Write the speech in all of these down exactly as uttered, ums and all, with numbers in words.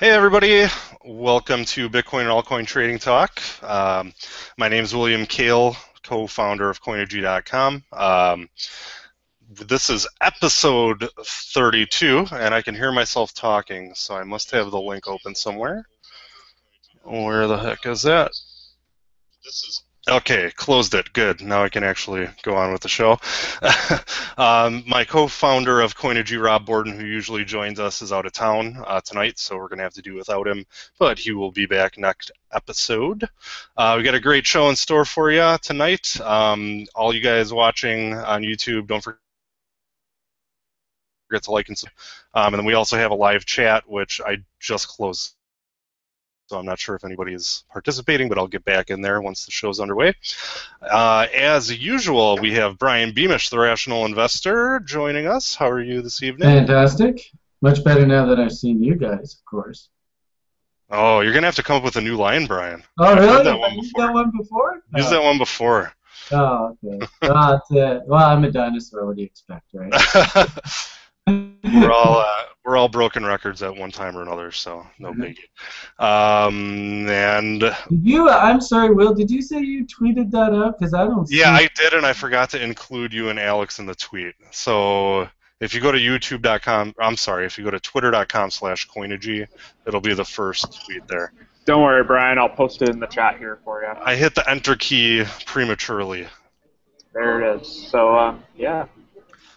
Hey everybody, welcome to Bitcoin and Altcoin Trading Talk. Um, my name is William Kale, co-founder of Coinigy dot com. Um, this is episode thirty-two, and I can hear myself talking, so I must have the link open somewhere. Where the heck is that? This is Okay, closed it. Good. Now I can actually go on with the show. um, my co-founder of Coinigy, Rob Borden, who usually joins us, is out of town uh, tonight, so we're going to have to do without him, but he will be back next episode. Uh, we got a great show in store for you tonight. Um, all you guys watching on YouTube, don't forget to like and subscribe. Um, and then we also have a live chat, which I just closed. So I'm not sure if anybody is participating, but I'll get back in there once the show's underway. Uh, as usual, we have Brian Beamish, the Rational Investor, joining us. How are you this evening? Fantastic. Much better now that I've seen you guys, of course. Oh, you're going to have to come up with a new line, Brian. Oh, really? I've heard that one before. Used that one before? No. Used that one before. Oh, okay. well, uh, well, I'm a dinosaur. What do you expect, right? we're all uh, we're all broken records at one time or another, so no biggie. Um, and did you, I'm sorry, Will. Did you say you tweeted that up? Because I don't. Yeah, see I did, and I forgot to include you and Alex in the tweet. So if you go to YouTube dot com, I'm sorry, if you go to Twitter dot com slash Coinigy, it'll be the first tweet there. Don't worry, Brian. I'll post it in the chat here for you. I hit the enter key prematurely. There it is. So uh, yeah.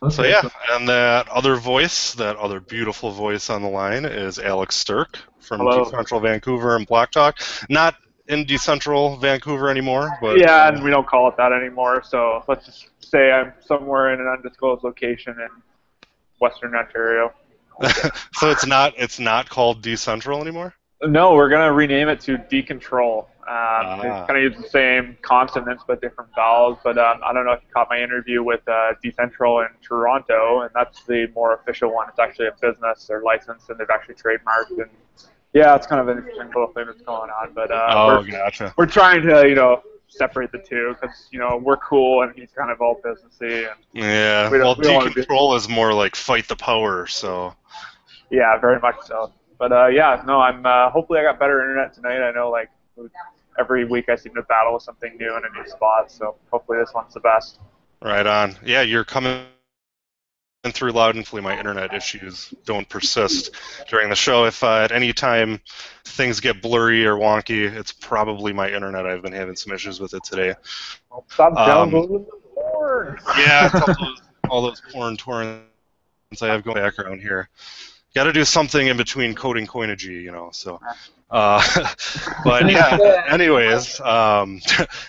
Okay. So yeah, and that other voice, that other beautiful voice on the line is Alex Sterk from Decentral Vancouver and Block Talk. Not in Decentral Vancouver anymore, but yeah, and we don't call it that anymore. So let's just say I'm somewhere in an undisclosed location in Western Ontario. Okay. So it's not it's not called Decentral anymore? No, we're gonna rename it to Decontrol. Um, ah. It's kind of use the same consonants but different vowels. But um, I don't know if you caught my interview with uh, Decentral in Toronto, and that's the more official one. It's actually a business; they're licensed and they've actually trademarked. And yeah, it's kind of an interesting little thing that's going on. But uh, oh, we're, gotcha. We're trying to, you know, separate the two because you know we're cool and he's kind of all businessy. And yeah. We well, we Decontrol is more like fight the power. So. Yeah, very much so. But uh, yeah, no, I'm. Uh, hopefully, I got better internet tonight. I know, like. Every week I seem to battle with something new in a new spot, so hopefully this one's the best. Right on. Yeah, you're coming through loud and clear. My internet issues don't persist during the show. If uh, at any time things get blurry or wonky, it's probably my internet. I've been having some issues with it today. Well, stop downloading um, the porn. Yeah, all those, all those porn torrents I have going background here. Got to do something in between code and Coinigy, you know, so... Uh, but yeah, anyways, um,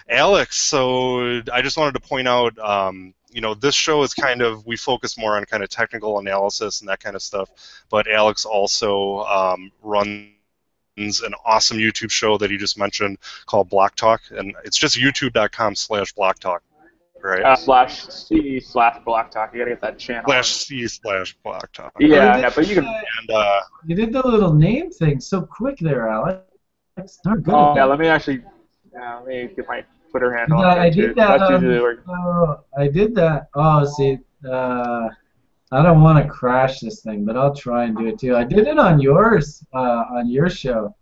Alex, so I just wanted to point out, um, you know, this show is kind of, we focus more on kind of technical analysis and that kind of stuff, but Alex also um, runs an awesome YouTube show that he just mentioned called Block Talk, and it's just YouTube dot com slash Block Talk. Right. Uh, slash C slash Block Talk. You gotta get that channel. Slash C slash Block Talk. Yeah, yeah, yeah, but you can. Uh, and, uh, you did the little name thing so quick there, Alex. That's not good. Oh, yeah, let me actually. Uh, let me get my Twitter handle. Yeah, I did too. that. That's um, oh, I did that. Oh, see, uh, I don't want to crash this thing, but I'll try and do it too. I did it on yours, uh, on your show.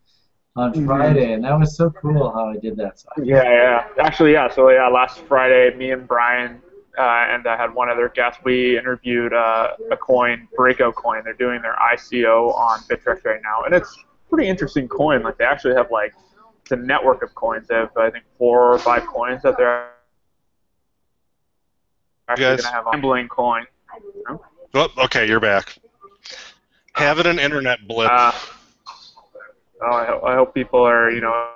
On Friday, and that was so cool how I did that. So I yeah, yeah. Actually, yeah. So yeah, last Friday, me and Brian uh, and I had one other guest. We interviewed uh, a coin, BreakoCoin. They're doing their I C O on Bittrex right now, and it's a pretty interesting coin. Like they actually have like the network of coins. They have I think four or five coins that they're actually yes. gonna have on gambling coin. You know? Oh, okay, you're back. Having an internet blip. Uh, Oh, I hope people are, you know,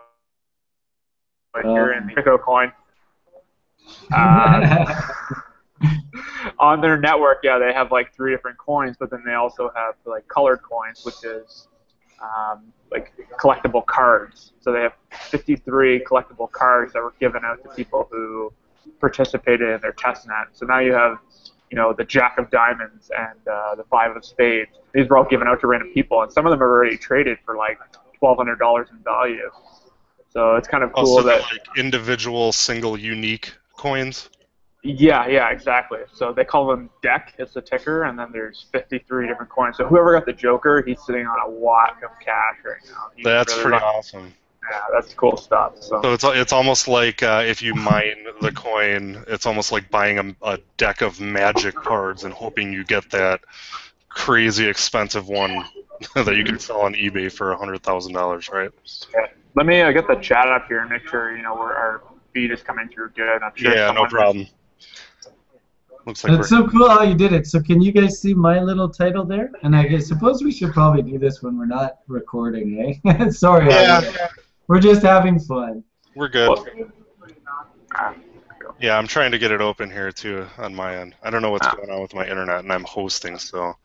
like um. you're in the BreakoCoin. Uh, on their network, yeah, they have like three different coins, but then they also have like colored coins, which is um, like collectible cards. So they have fifty-three collectible cards that were given out to people who participated in their testnet. So now you have, you know, the Jack of Diamonds and uh, the Five of Spades. These were all given out to random people, and some of them are already traded for like twelve hundred dollars in value. So it's kind of cool oh, so that like individual single unique coins. Yeah, yeah, exactly. So they call them D E C, it's the ticker, and then there's fifty-three different coins. So whoever got the Joker, he's sitting on a whack of cash right now. He's that's really pretty like, awesome. Yeah, that's cool stuff. So, so it's it's almost like uh, if you mine the coin, it's almost like buying a, a deck of magic cards and hoping you get that crazy expensive one that you can sell on eBay for one hundred thousand dollars, right? Yeah. Let me uh, get the chat up here and make sure you know where our feed is coming through good. I'm sure yeah, no problem. Looks like That's so cool how you did it. So can you guys see my little title there? And I guess, suppose we should probably do this when we're not recording, eh? Sorry. Yeah, yeah. We're just having fun. We're good. Well, yeah, I'm trying to get it open here, too, on my end. I don't know what's ah. going on with my internet, and I'm hosting, so. All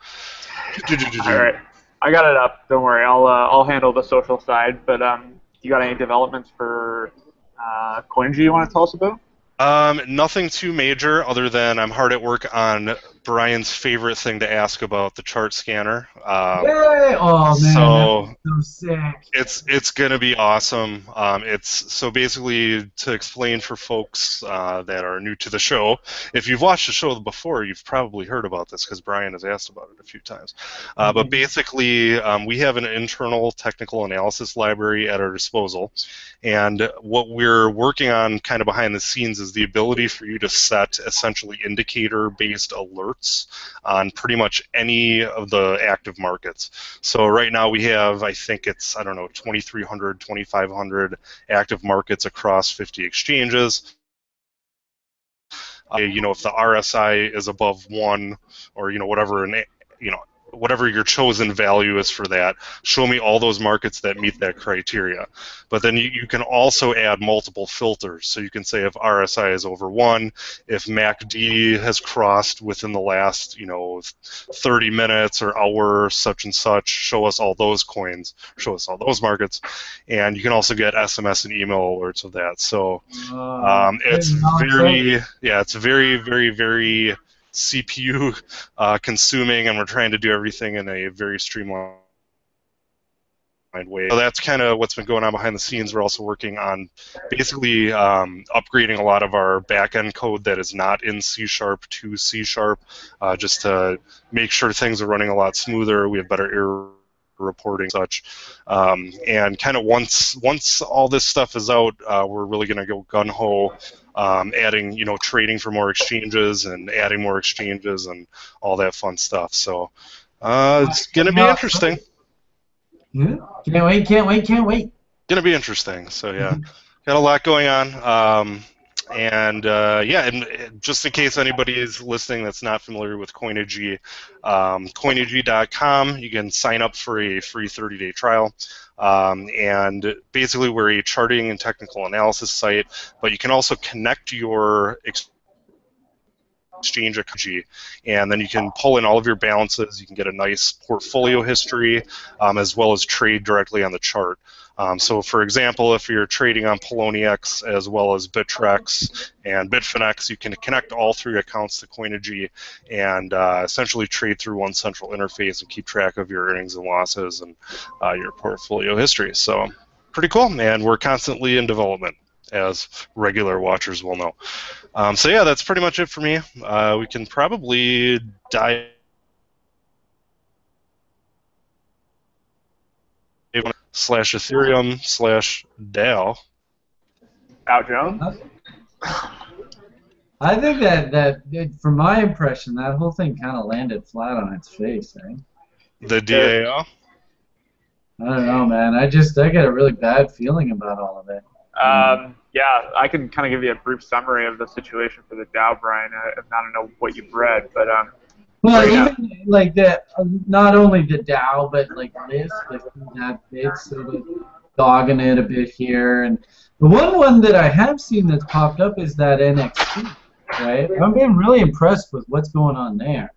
right. I got it up. Don't worry. I'll, uh, I'll handle the social side. But um, you got any developments for uh, Coinigy you want to tell us about? Um, nothing too major other than I'm hard at work on Brian's favorite thing to ask about, the chart scanner. Um, Yay! Oh, man, so, so sick. It's, it's going to be awesome. Um, it's so basically, to explain for folks uh, that are new to the show, if you've watched the show before, you've probably heard about this because Brian has asked about it a few times. Uh, mm-hmm. But basically, um, we have an internal technical analysis library at our disposal. And what we're working on kind of behind the scenes is the ability for you to set essentially indicator-based alerts on pretty much any of the active markets. So right now we have, I think it's, I don't know, twenty-three hundred, twenty-five hundred active markets across fifty exchanges. Uh, you know, if the R S I is above one or, you know, whatever, an, you know, whatever your chosen value is for that, show me all those markets that meet that criteria. But then you, you can also add multiple filters. So you can say if R S I is over one, if M A C D has crossed within the last, you know, thirty minutes or hour, such and such, show us all those coins, show us all those markets. And you can also get S M S and email alerts of that. So um, it's very, yeah, it's very, very, very C P U uh, consuming, and we're trying to do everything in a very streamlined way. So that's kind of what's been going on behind the scenes. We're also working on basically um, upgrading a lot of our back-end code that is not in C sharp to C sharp, uh, just to make sure things are running a lot smoother. We have better error reporting and such. Um, and kind of once once all this stuff is out, uh, we're really going to go gung-ho. Um, adding, you know, trading for more exchanges and adding more exchanges and all that fun stuff. So uh, it's gonna be interesting. Yeah, can't wait, can't wait, can't wait. Gonna be interesting. So yeah, got a lot going on. Um, and uh, yeah, and just in case anybody is listening that's not familiar with Coinigy, um, coinigy dot com. You can sign up for a free thirty-day trial. Um, and basically, we're a charting and technical analysis site, but you can also connect your exchange account, and then you can pull in all of your balances. You can get a nice portfolio history, um, as well as trade directly on the chart. Um, so, for example, if you're trading on Poloniex as well as Bittrex and Bitfinex, you can connect all three accounts to Coinigy and uh, essentially trade through one central interface and keep track of your earnings and losses and uh, your portfolio history. So, pretty cool, man. We're constantly in development, as regular watchers will know. Um, so, yeah, that's pretty much it for me. Uh, we can probably dive slash Ethereum slash DAO. Out, Jones? I think that, that it, from my impression, that whole thing kind of landed flat on its face, eh? The DAO? I don't know, man. I just, I got a really bad feeling about all of it. Um, yeah, I can kind of give you a brief summary of the situation for the DAO, Brian. I, I don't know what you've read, but... Um, Well, right even now. like the not only the DAO, but like this, like that bit, sort of dogging it a bit here. And the one one that I have seen that's popped up is that N X T, right? I'm being really impressed with what's going on there.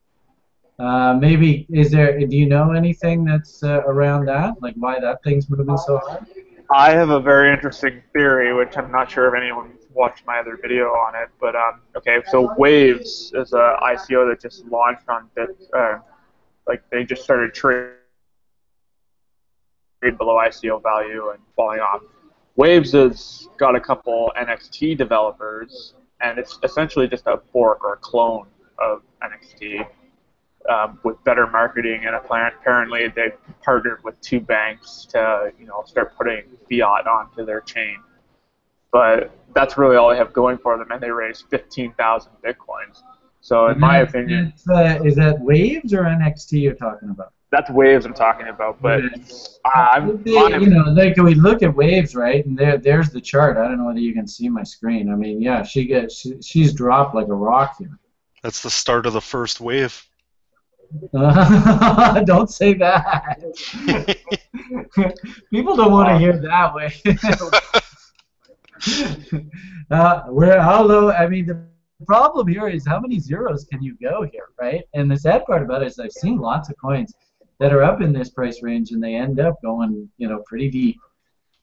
Uh, maybe is there? Do you know anything that's uh, around that, like why that thing's moving so hard? I have a very interesting theory, which I'm not sure if anyone watched my other video on it, but um, okay. So Waves is a I C O that just launched on Bit, uh, like they just started trading below I C O value and falling off. Waves has got a couple N X T developers and it's essentially just a fork or a clone of N X T um, with better marketing, and apparently they partnered with two banks to, you know, start putting fiat onto their chain. But that's really all they have going for them, and they raised fifteen thousand bitcoins. So in my opinion, it's, uh, is that Waves or N X T you're talking about? That's Waves I'm talking about, but uh, I'm, they, I'm, you know, like we look at Waves, right? And there, there's the chart. I don't know whether you can see my screen. I mean, yeah, she gets, she, she's dropped like a rock here. That's the start of the first wave. Uh, don't say that. People don't want to hear that way. uh, we're how low? I mean, the problem here is how many zeros can you go here, right? And the sad part about it is I've seen lots of coins that are up in this price range, and they end up going, you know, pretty deep.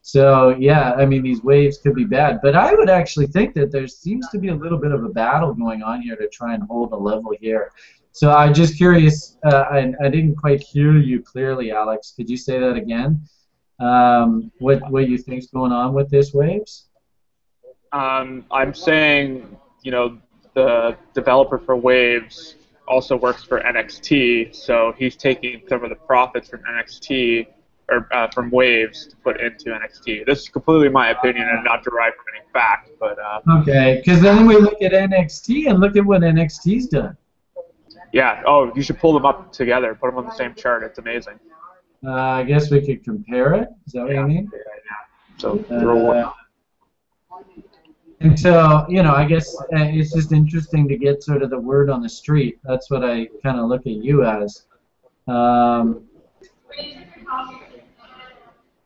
So yeah, I mean, these waves could be bad, but I would actually think that there seems to be a little bit of a battle going on here to try and hold a level here. So I'm just curious. Uh, I, I didn't quite hear you clearly, Alex. Could you say that again? Um, what what you think's going on with this waves? Um, I'm saying, you know, the developer for Waves also works for N X T, so he's taking some of the profits from N X T or uh, from Waves to put into N X T. This is completely my opinion and not derived from any fact, but uh, okay. Because then we look at N X T and look at what N X T's done. Yeah. Oh, you should pull them up together. Put them on the same chart. It's amazing. Uh, I guess we could compare it. Is that what yeah, you mean? Yeah. yeah. So uh, throw one. And so, you know, I guess it's just interesting to get sort of the word on the street. That's what I kind of look at you as. Um,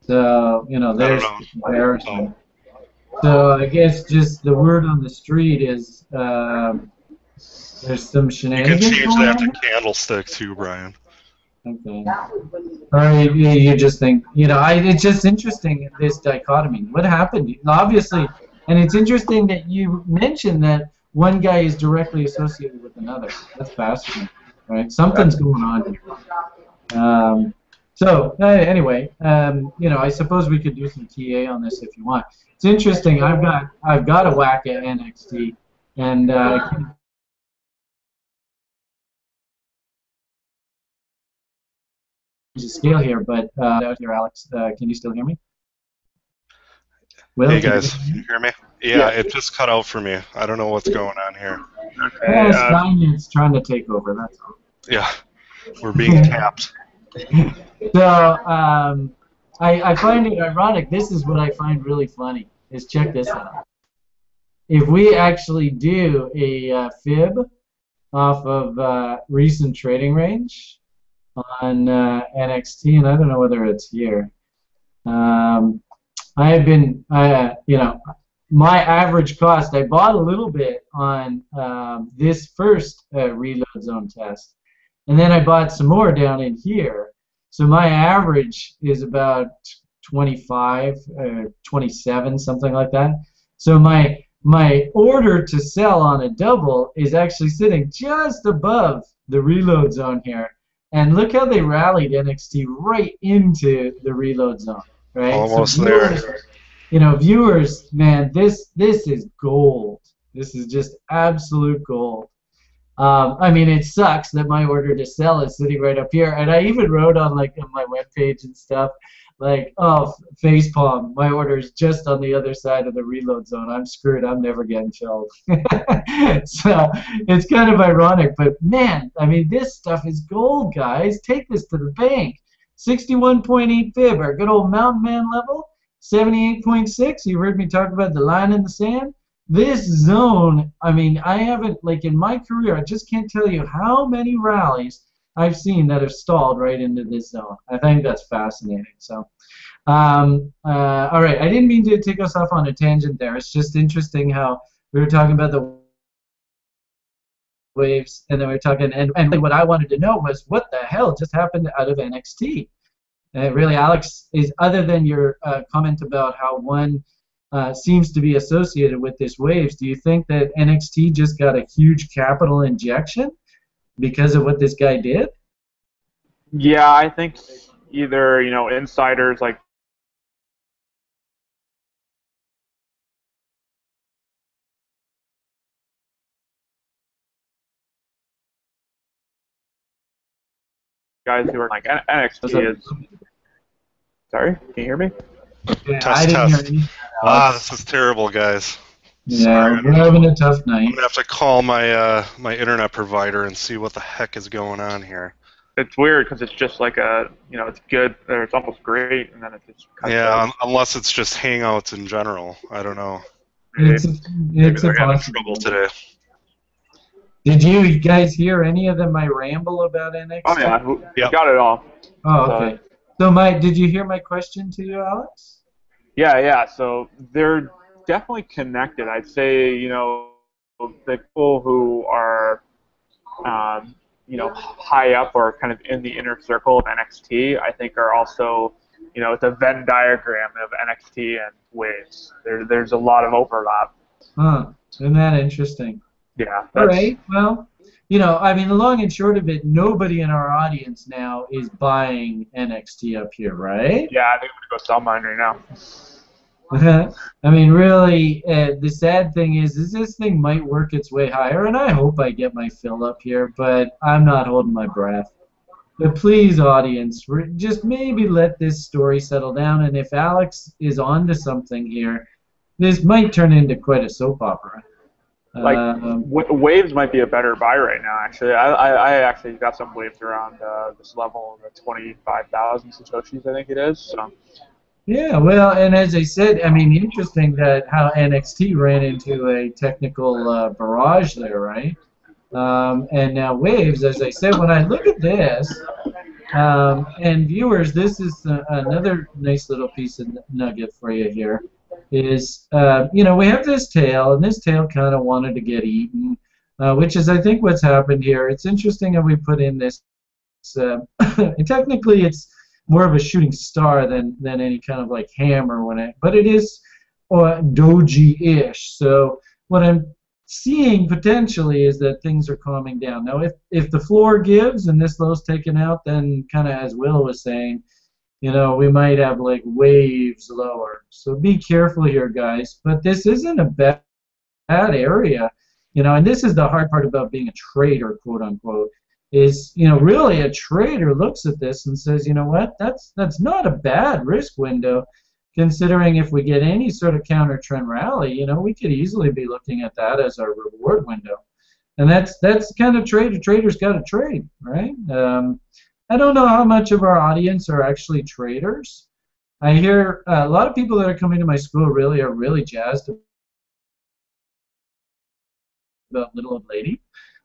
so, you know, there's the comparison. So I guess just the word on the street is um, there's some shenanigans. You can change that to candlestick too, Brian. Okay. Or you, you just think, you know, I, it's just interesting, this dichotomy. What happened? Obviously... And it's interesting that you mentioned that one guy is directly associated with another. That's fascinating, right? Something's going on here. Um, so uh, anyway, um, you know, I suppose we could do some T A on this if you want. It's interesting. I've got I've got a whack at N X T, and uh, there's a scale here, but uh, out here, Alex, uh, can you still hear me? Will, hey guys, can you hear me? Yeah, yeah, it just cut out for me. I don't know what's going on here. Okay, well, it's, uh, it's trying to take over. That's all. Yeah, we're being tapped. So um, I, I find it ironic. This is what I find really funny. Is check this out. If we actually do a uh, fib off of uh, recent trading range on uh, N X T, and I don't know whether it's here. Um, I have been, uh, you know, my average cost, I bought a little bit on um, this first uh, reload zone test, and then I bought some more down in here. So my average is about twenty-five, uh, twenty-seven, something like that. So my, my order to sell on a double is actually sitting just above the reload zone here. And look how they rallied N X T right into the reload zone. Right? Almost so viewers, there. You know, viewers, man, this this is gold. This is just absolute gold. Um, I mean, it sucks that my order to sell is sitting right up here, and I even wrote on like on my webpage and stuff, like, oh, facepalm, my order is just on the other side of the reload zone. I'm screwed. I'm never getting filled. So it's kind of ironic, but man, I mean, this stuff is gold, guys. Take this to the bank. sixty-one point eight fib, our good old mountain man level. seventy-eight point six, you heard me talk about the line in the sand. This zone, I mean, I haven't, like in my career, I just can't tell you how many rallies I've seen that have stalled right into this zone. I think that's fascinating. So, um, uh, all right, I didn't mean to take us off on a tangent there. It's just interesting how we were talking about the waves, and then we were talking, and, and what I wanted to know was what the hell just happened out of N X T? Uh, really, Alex, is other than your uh, comment about how one uh, seems to be associated with this waves, do you think that N X T just got a huge capital injection because of what this guy did? Yeah, I think either, you know, insiders like guys who are like N X T is. Sorry, can you hear me? Yeah, tough, I didn't tough. hear anything. Ah, this is terrible, guys. Yeah, we're having a tough night. I'm gonna have to call my uh, my internet provider and see what the heck is going on here. It's weird because it's just like a, you know, it's good or it's almost great, and then it just cuts yeah, out. Unless it's just Hangouts in general. I don't know. Maybe, it's a, it's a possible today. Did you guys hear any of the, my ramble about N X T? Oh yeah, we yep. got it all. Oh okay. Uh, so my, did you hear my question to you, Alex? Yeah, yeah. So they're definitely connected. I'd say, you know, the people who are, um, you know, high up or kind of in the inner circle of N X T, I think are also, you know, it's a Venn diagram of N X T and Waves. There, there's a lot of overlap. Huh. Isn't that interesting? Yeah. All right. Well, you know, I mean, the long and short of it, nobody in our audience now is buying N X T up here, right? Yeah, I think I'm going to go sell mine right now. I mean, really, uh, the sad thing is, is this thing might work its way higher, and I hope I get my fill up here, but I'm not holding my breath. But please, audience, just maybe let this story settle down, and if Alex is onto something here, this might turn into quite a soap opera. Like, um, Waves might be a better buy right now, actually. I, I, I actually got some Waves around uh, this level, the twenty-five thousand Satoshis, I think it is. So. Yeah, well, and as I said, I mean, interesting that how N X T ran into a technical uh, barrage there, right? Um, and now Waves, as I said, when I look at this, um, and viewers, this is uh, another nice little piece of nugget for you here, is, uh, you know, we have this tail, and this tail kind of wanted to get eaten, uh, which is, I think, what's happened here. It's interesting that we put in this, uh, and technically it's more of a shooting star than than any kind of like hammer when it, but it is uh, doji-ish. So what I'm seeing potentially is that things are calming down. Now, if if the floor gives and this low's taken out, then kind of as Will was saying, you know, we might have like waves lower. So be careful here, guys. But this isn't a bad bad area, you know. And this is the hard part about being a trader, quote unquote. Is, you know, really a trader looks at this and says, you know what, that's that's not a bad risk window, considering if we get any sort of counter trend rally, you know, we could easily be looking at that as our reward window, and that's that's the kind of trade a trader's got to trade, right? Um, I don't know how much of our audience are actually traders. I hear uh, a lot of people that are coming to my school really are really jazzed about little old lady.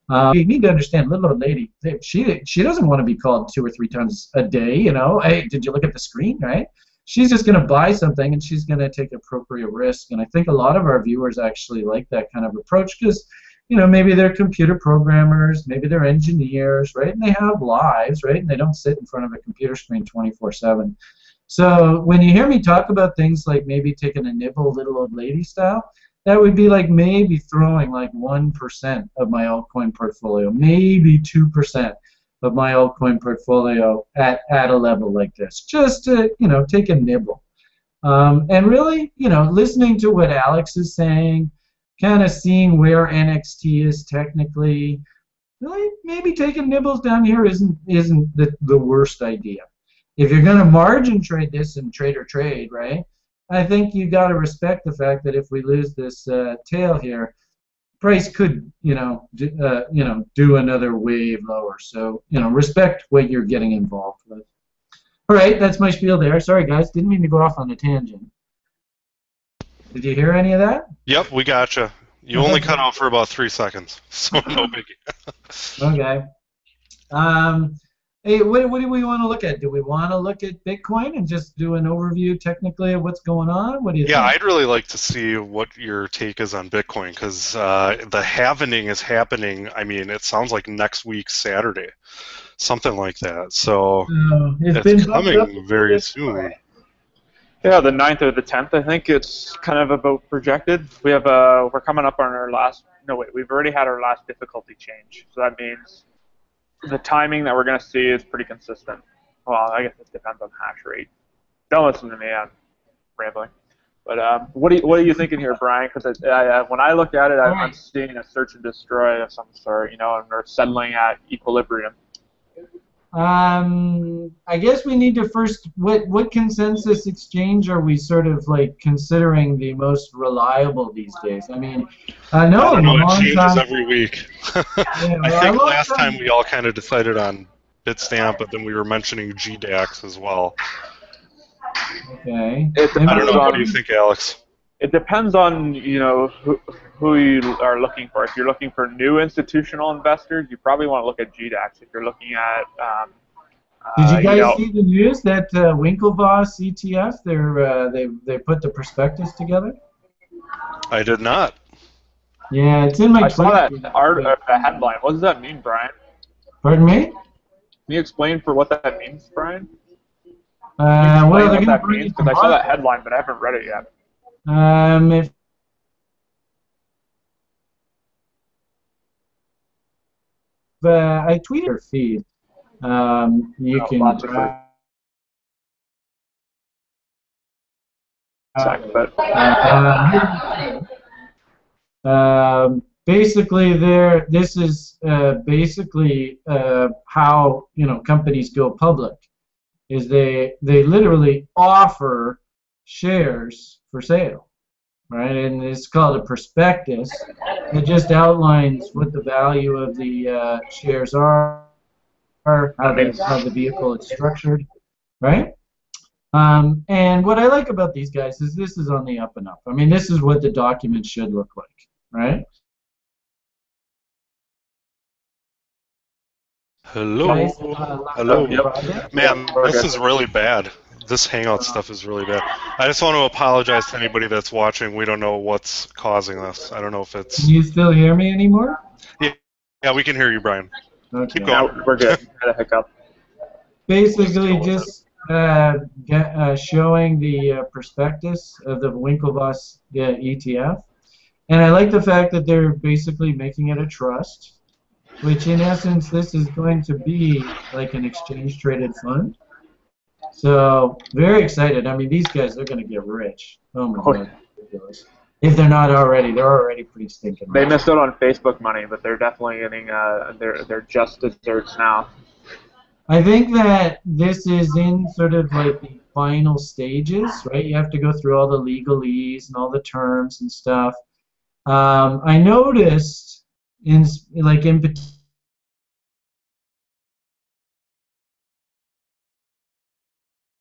Um, you need to understand, little old lady, she she doesn't want to be called two or three times a day, you know. Hey, did you look at the screen, right? She's just going to buy something, and she's going to take appropriate risk. And I think a lot of our viewers actually like that kind of approach because, you know, maybe they're computer programmers, maybe they're engineers, right? And they have lives, right? And they don't sit in front of a computer screen twenty-four seven. So when you hear me talk about things like maybe taking a nibble, little old lady style, that would be like maybe throwing like one percent of my altcoin portfolio, maybe two percent of my altcoin portfolio at, at a level like this, just to, you know, take a nibble. Um, and really, you know, listening to what Alex is saying, kind of seeing where N X T is technically, really maybe taking nibbles down here isn't, isn't the, the worst idea. If you're going to margin trade this and trade or trade, right, I think you got to respect the fact that if we lose this uh, tail here, price could, you know, do, uh, you know, do another wave lower. So, you know, respect what you're getting involved with. All right, that's my spiel there. Sorry, guys, didn't mean to go off on a tangent. Did you hear any of that? Yep, we gotcha. You only cut off for about three seconds, so no biggie. Okay. Um, Hey, what, what do we want to look at? Do we want to look at Bitcoin and just do an overview technically of what's going on? What do you yeah, think? I'd really like to see what your take is on Bitcoin because uh, the halvening is happening. I mean, it sounds like next week Saturday, something like that. So uh, it's, it's coming very soon. Yeah, the ninth or the tenth, I think it's kind of about projected. We have uh, we're coming up on our last. No wait, we've already had our last difficulty change, so that means the timing that we're going to see is pretty consistent. Well, I guess it depends on hash rate. Don't listen to me, I'm rambling. But um, what, do you, what are you thinking here, Brian? Because I, I, when I look at it, I, I'm seeing a search and destroy of some sort, you know, and they're settling at equilibrium. Um, I guess we need to first, what, what consensus exchange are we sort of like considering the most reliable these days? I mean, I know, I know it changes time. every week. Yeah, well, I think last time. time we all kind of decided on Bitstamp, but then we were mentioning G DAX as well. Okay. It I don't know, on, what do you think, Alex? It depends on, you know, who, who you are looking for. If you're looking for new institutional investors, you probably want to look at G DAX. If you're looking at... Um, Did you guys uh, you know, see the news that uh, Winklevoss E T F, they're, uh, they, they put the prospectus together? I did not. Yeah, it's in my... I saw that art, uh, headline. What does that mean, Brian? Pardon me? Can you explain for what that means, Brian? Uh, well, what that means, because I saw that headline, but I haven't read it yet. Um, if uh, I tweeted your feed, um, you oh, can. Lots of uh, Sorry, but. Uh, uh, um, basically, there. This is uh, basically uh, how you know companies go public. Is they they literally offer shares for sale, right? And it's called a prospectus. It just outlines what the value of the uh, shares are, how the, how the vehicle is structured, right? Um, and what I like about these guys is this is on the up and up. I mean, this is what the document should look like, right? Hello, hello, yep. Man, this is really bad. This Hangout stuff is really bad. I just want to apologize to anybody that's watching. We don't know what's causing this. I don't know if it's... Can you still hear me anymore? Yeah, yeah we can hear you, Brian. Okay. Keep going. No, we're good. Had a hiccup. Basically, just uh, get, uh, showing the uh, prospectus of the Winklevoss uh, E T F. And I like the fact that they're basically making it a trust, which in essence this is going to be like an exchange traded fund. So very excited. I mean, these guys, they're going to get rich. Oh my oh, god. Yeah. If they're not already, they're already pretty stinking rich. They missed out on Facebook money, but they're definitely getting uh they're they're just desserts now. I think that this is in sort of like the final stages, right? You have to go through all the legalese and all the terms and stuff. Um, I noticed In like in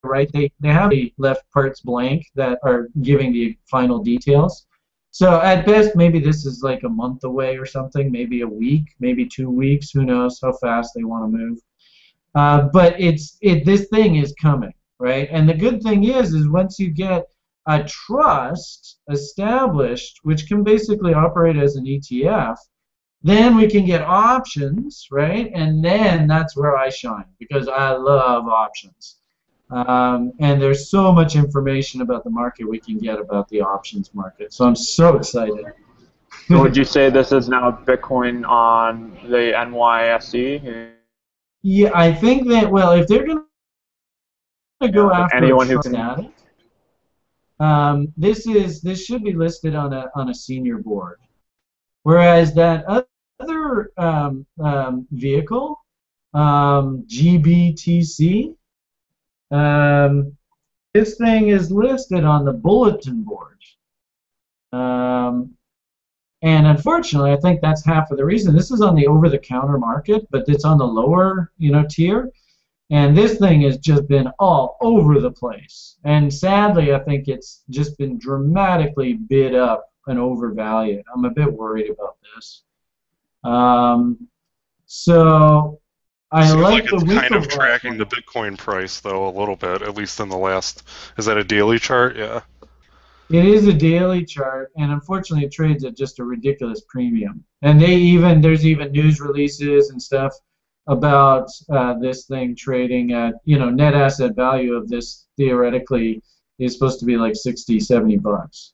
right, they they have the left parts blank that are giving the final details. So at best, maybe this is like a month away or something, maybe a week, maybe two weeks. Who knows how fast they want to move? Uh, but it's it this thing is coming, right? And the good thing is, is once you get a trust established, which can basically operate as an E T F. Then we can get options, right? And then that's where I shine because I love options. Um, and there's so much information about the market we can get about the options market. So I'm so excited. So would you say this is now Bitcoin on the N Y S E? Yeah, I think that, well, if they're going to go after anyone who can add it, um, this is this should be listed on a on a senior board. Whereas that other um, um, vehicle, um, G B T C, um, this thing is listed on the bulletin board. Um, and unfortunately, I think that's half of the reason. This is on the over-the-counter market, but it's on the lower, you know, tier. And this thing has just been all over the place. And sadly, I think it's just been dramatically bid up and overvalued. I'm a bit worried about this. Um, so I Seems like, like it's the kind of tracking the Bitcoin price though a little bit, at least in the last. Is that a daily chart? Yeah. It is a daily chart, and unfortunately, it trades at just a ridiculous premium. And they even there's even news releases and stuff about uh, this thing trading at you know net asset value of this theoretically is supposed to be like sixty, seventy bucks.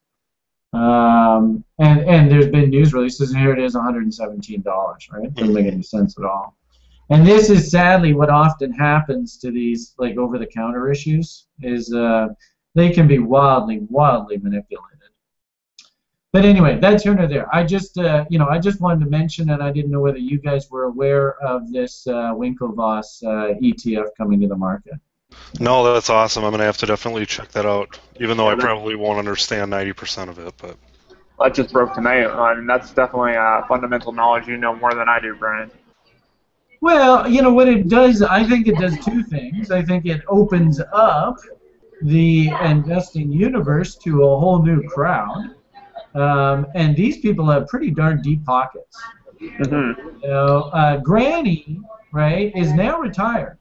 Um, and, and there's been news releases, and here it is, one hundred seventeen dollars, right? It doesn't make any sense at all. And this is sadly what often happens to these like over-the-counter issues is uh, they can be wildly, wildly manipulated. But anyway, that's here nor there. I just, uh, you know, I just wanted to mention, and I didn't know whether you guys were aware of this uh, Winklevoss uh, E T F coming to the market. No, that's awesome. I'm going to have to definitely check that out, even though I probably won't understand ninety percent of it. But that just broke tonight. I mean, that's definitely a fundamental knowledge. You know more than I do, Brian. Well, you know, what it does, I think it does two things. I think it opens up the investing universe to a whole new crowd. Um, and these people have pretty darn deep pockets. Mm-hmm. You know, uh, Granny, right, is now retired.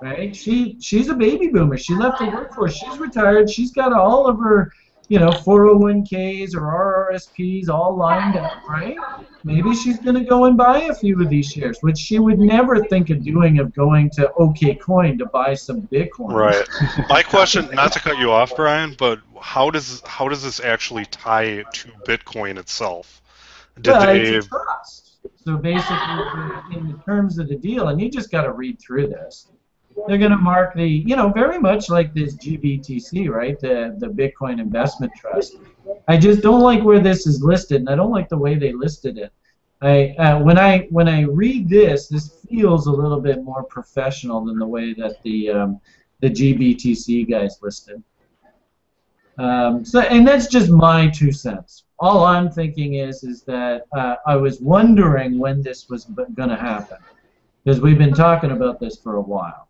Right? She she's a baby boomer. She left the workforce. She's retired. She's got all of her, you know, four oh one Ks or R R S Ps all lined up, right? Maybe she's going to go and buy a few of these shares, which she would never think of doing, of going to OKCoin to buy some Bitcoin. Right. My question, not to cut you off, Brian, but how does how does this actually tie to Bitcoin itself? Did well, they... it's a trust. So basically, in the terms of the deal, and you just got to read through this. They're going to mark the, you know, very much like this G B T C, right, the, the Bitcoin Investment Trust. I just don't like where this is listed, and I don't like the way they listed it. I, uh, when I when I read this, this feels a little bit more professional than the way that the, um, the G B T C guys listed. Um, so, and that's just my two cents. All I'm thinking is is that uh, I was wondering when this was going to happen, because we've been talking about this for a while.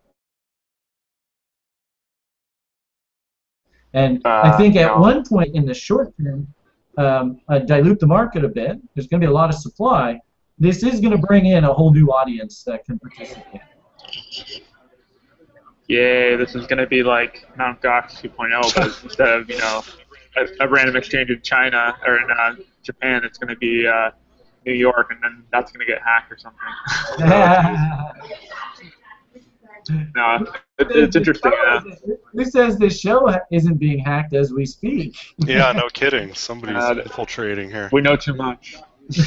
And uh, I think at no. one point in the short term, um, uh, dilute the market a bit. There's going to be a lot of supply. This is going to bring in a whole new audience that can participate. Yay, this is going to be like Mount. Gox two point oh, but instead of, you know, a, a random exchange in China or in uh, Japan, it's going to be uh, New York, and then that's going to get hacked or something. No, it, it's interesting. Uh, Who says this show isn't being hacked as we speak? Yeah, no kidding. Somebody's uh, infiltrating here. We know too much.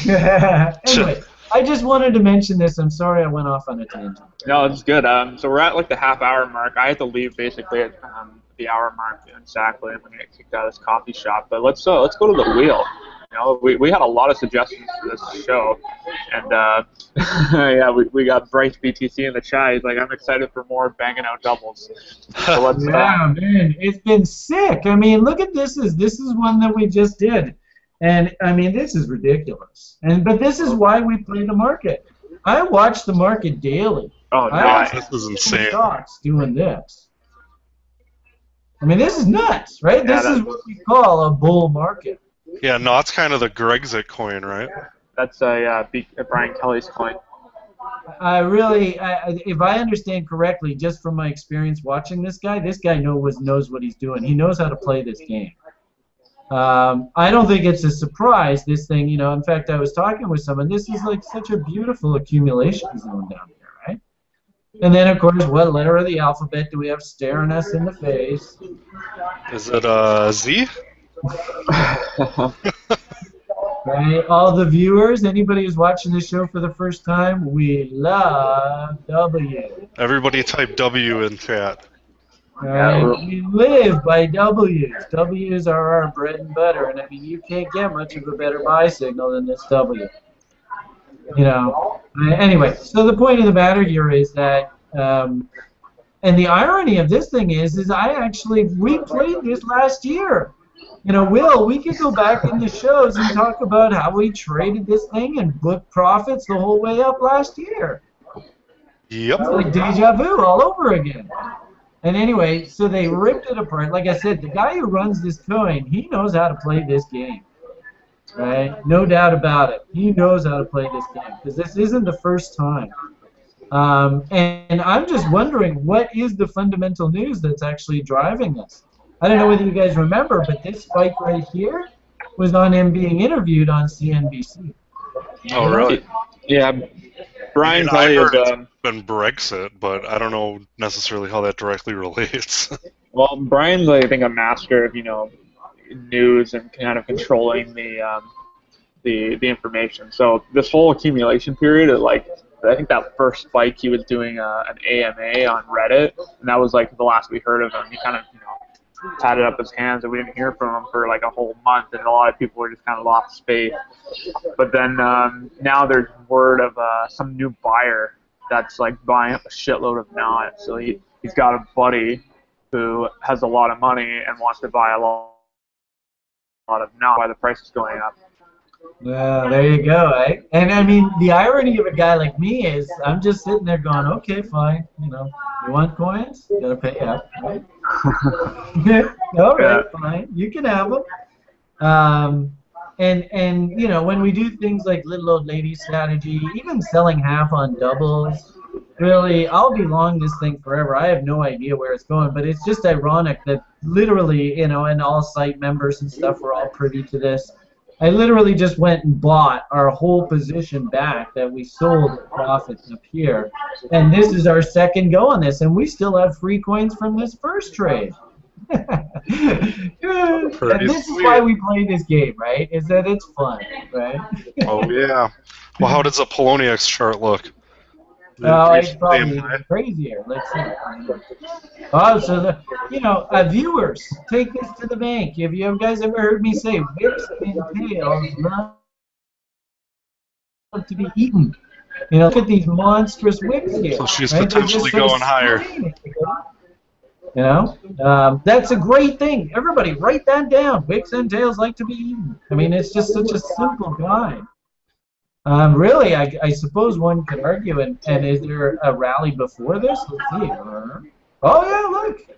Anyway, I just wanted to mention this. I'm sorry I went off on a tangent. No, it's good. Um, so we're at like the half hour mark. I had to leave basically at um, the hour mark exactly. I'm gonna get kicked out of this coffee shop. But let's uh, let's go to the wheel. You know, we, we had a lot of suggestions for this show, and uh, yeah, we, we got Bryce B T C in the chat. He's like, I'm excited for more banging out doubles. So let's, yeah, uh, man, it's been sick. I mean, look at this. Is this is one that we just did, and I mean, this is ridiculous. And but this is why we play the market. I watch the market daily. Oh gosh, this is insane. Stocks doing this. I mean, this is nuts, right? Yeah, this is what we call a bull market. Yeah, no, that's kind of the Grexit coin, right? That's a uh, B Brian Kelly's coin. I really, I, if I understand correctly, just from my experience watching this guy, this guy knows knows what he's doing. He knows how to play this game. Um, I don't think it's a surprise. This thing, you know. In fact, I was talking with someone. This is like such a beautiful accumulation zone down here, right? And then, of course, what letter of the alphabet do we have staring us in the face? Is it uh, Z? Right, all the viewers, anybody who's watching this show for the first time, we love W. Everybody type W in chat. Right, we live by W's. W's are our bread and butter, and I mean, you can't get much of a better buy signal than this W. You know. Anyway, so the point of the matter here is that. Um, and the irony of this thing is, is I actually we played this last year. You know, Will, we could go back in the shows and talk about how we traded this thing and booked profits the whole way up last year. Yep. It's like deja vu all over again. And anyway, so they ripped it apart. Like I said, the guy who runs this coin, he knows how to play this game. Right? No doubt about it. He knows how to play this game because this isn't the first time. Um, and, and I'm just wondering, what is the fundamental news that's actually driving this? I don't know whether you guys remember, but this spike right here was on him being interviewed on C N B C. Oh, really? Yeah. Brian Kelly has been Brexit, but I don't know necessarily how that directly relates. Well, Brian's, I think, a master of, you know, news and kind of controlling the um, the the information. So this whole accumulation period, it, like. I think that first spike he was doing uh, an A M A on Reddit, and that was like the last we heard of him. He kind of, you know, tied it up his hands, and we didn't hear from him for like a whole month, and a lot of people were just kind of lost faith. But then um, now there's word of uh, some new buyer that's like buying up a shitload of N O T. So he, he's got a buddy who has a lot of money and wants to buy a lot, a lot of N O T while the price is going up. Well, there you go, right? And I mean, the irony of a guy like me is I'm just sitting there going, okay, fine, you know, you want coins? You gotta pay up, right? All right, yeah. Fine, you can have them. Um, and, and, you know, when we do things like little old lady strategy, even selling half on doubles, really, I'll be long this thing forever. I have no idea where it's going, but it's just ironic that literally, you know, and all site members and stuff were all privy to this. I literally just went and bought our whole position back that we sold at profits up here. And this is our second go on this, and we still have free coins from this first trade. And this is why we play this game, right? Is that it's fun, right? Oh, yeah. Well, how does the Poloniex chart look? Oh, it's probably crazier. Let's see. Oh, so the, you know, uh, viewers, take this to the bank. If you guys ever heard me say, whips and tails love to be eaten. You know, look at these monstrous whips here. So she's right? potentially so going higher. You know, um, that's a great thing. Everybody, write that down. Whips and tails like to be eaten. I mean, it's just such a simple guide. Um, really, I, I suppose one could argue, and, and is there a rally before this? Let's see. Oh, yeah, look.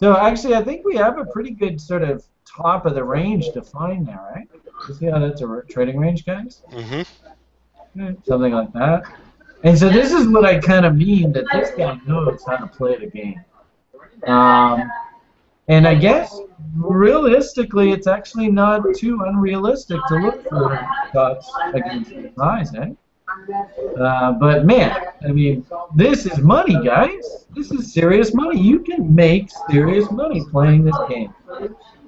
So, actually, I think we have a pretty good sort of top of the range to find there, right? You see how that's a trading range, guys? Mm-hmm. Something like that. And so this is what I kind of mean, that this guy knows how to play the game. Um, and I guess, realistically, it's actually not too unrealistic to look for dots against the highs, eh? Uh, but man, I mean, this is money, guys. This is serious money. You can make serious money playing this game.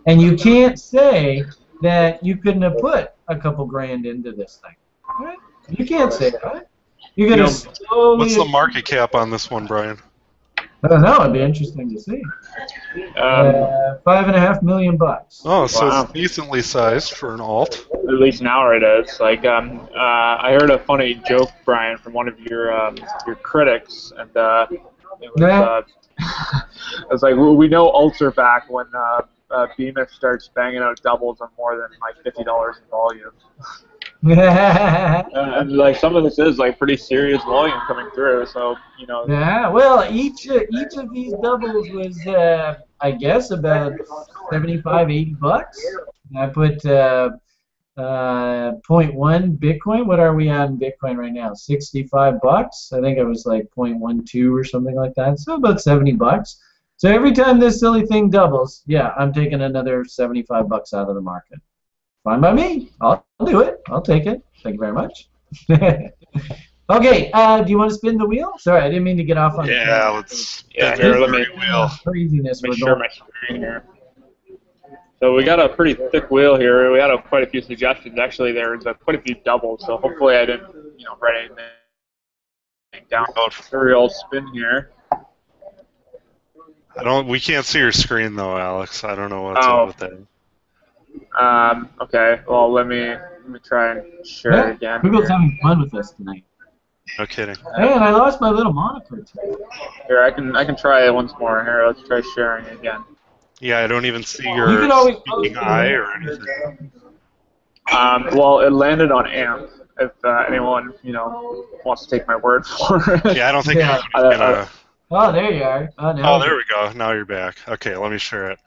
And you can't say that you couldn't have put a couple grand into this thing. Right? You can't say that. You're gonna you know, slowly what's the market cap on this one, Brian? I don't know. It'd be interesting to see. Um, uh, five and a half million bucks. Oh, so wow. It's decently sized for an alt. At least now it is. Like, um, uh, I heard a funny joke, Brian, from one of your um, your critics, and uh, it was, uh, I was like, well, we know alts are back when uh, uh, Beamish starts banging out doubles on more than like fifty dollars in volume. and, and like some of this is like pretty serious volume coming through, so you know. Yeah, well, each uh, each of these doubles was, uh, I guess, about seventy-five, eighty bucks. And I put uh, uh, zero point one Bitcoin. What are we on Bitcoin right now? Sixty-five bucks. I think it was like zero point one two or something like that. So about seventy bucks. So every time this silly thing doubles, yeah, I'm taking another seventy-five bucks out of the market. Fine by me. I'll do it. I'll take it. Thank you very much. Okay. Uh, do you want to spin the wheel? Sorry, I didn't mean to get off on. Yeah, the let's. Yeah, here, let me wheel. Craziness. Make sure my screen here. So we got a pretty thick wheel here. We had a, quite a few suggestions. Actually, there's uh, quite a few doubles. So hopefully, I didn't, you know, write anything down. Very old spin here. I don't. We can't see your screen though, Alex. I don't know what's oh. up with that. Um, okay, well, let me let me try and share yeah, it again. Google's here. Having fun with us tonight. No kidding. Man, I lost my little moniker today. Here, I can I can try it once more. Here, let's try sharing it again. Yeah, I don't even see your you speaking eye or anything. Um, well, it landed on A M P. If uh, anyone you know wants to take my word for it. Yeah, I don't think yeah. anybody's gonna. Uh, oh, there you are. Oh, no. Oh, there we go. Now you're back. Okay, let me share it.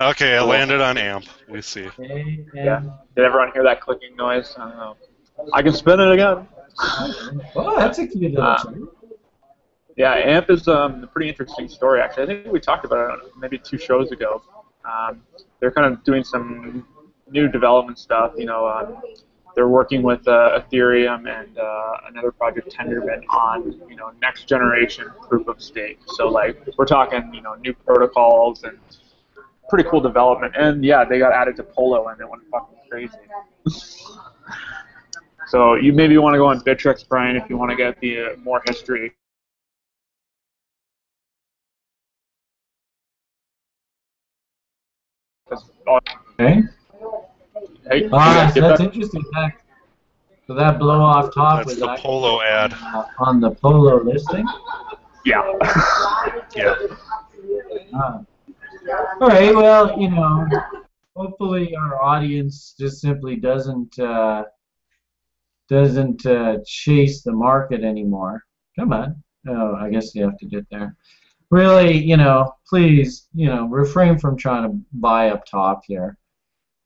Okay, I landed on A M P. We see. Yeah. Did everyone hear that clicking noise? I don't know. I can spin it again. Oh, that's a cute little thing. Yeah, A M P is um, a pretty interesting story, actually. I think we talked about it maybe two shows ago. Um, they're kind of doing some new development stuff. You know, um, they're working with uh, Ethereum and uh, another project, Tenderbit, on you know next generation proof of stake. So like we're talking you know new protocols and pretty cool development, and yeah, they got added to Polo, and it went fucking crazy. So you maybe want to go on Bittrex, Brian, if you want to get the uh, more history. That's okay. Hey, ah, so that's back. Interesting. That, so that blow off top that's was the Polo ad on the Polo listing. Yeah. Yeah. Uh, all right. Well, you know, hopefully our audience just simply doesn't uh, doesn't uh, chase the market anymore. Come on. Oh, I guess you have to get there. Really, you know, please, you know, refrain from trying to buy up top here.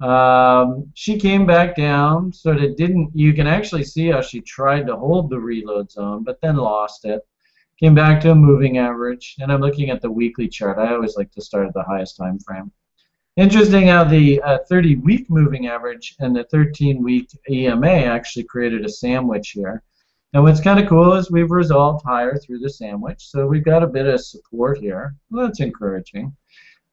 Um, she came back down, so that didn't. You can actually see how she tried to hold the reload zone, but then lost it. Came back to a moving average, and I'm looking at the weekly chart. I always like to start at the highest time frame. Interesting how the thirty-week uh, moving average and the thirteen-week E M A actually created a sandwich here. And what's kind of cool is we've resolved higher through the sandwich, so we've got a bit of support here. Well, that's encouraging.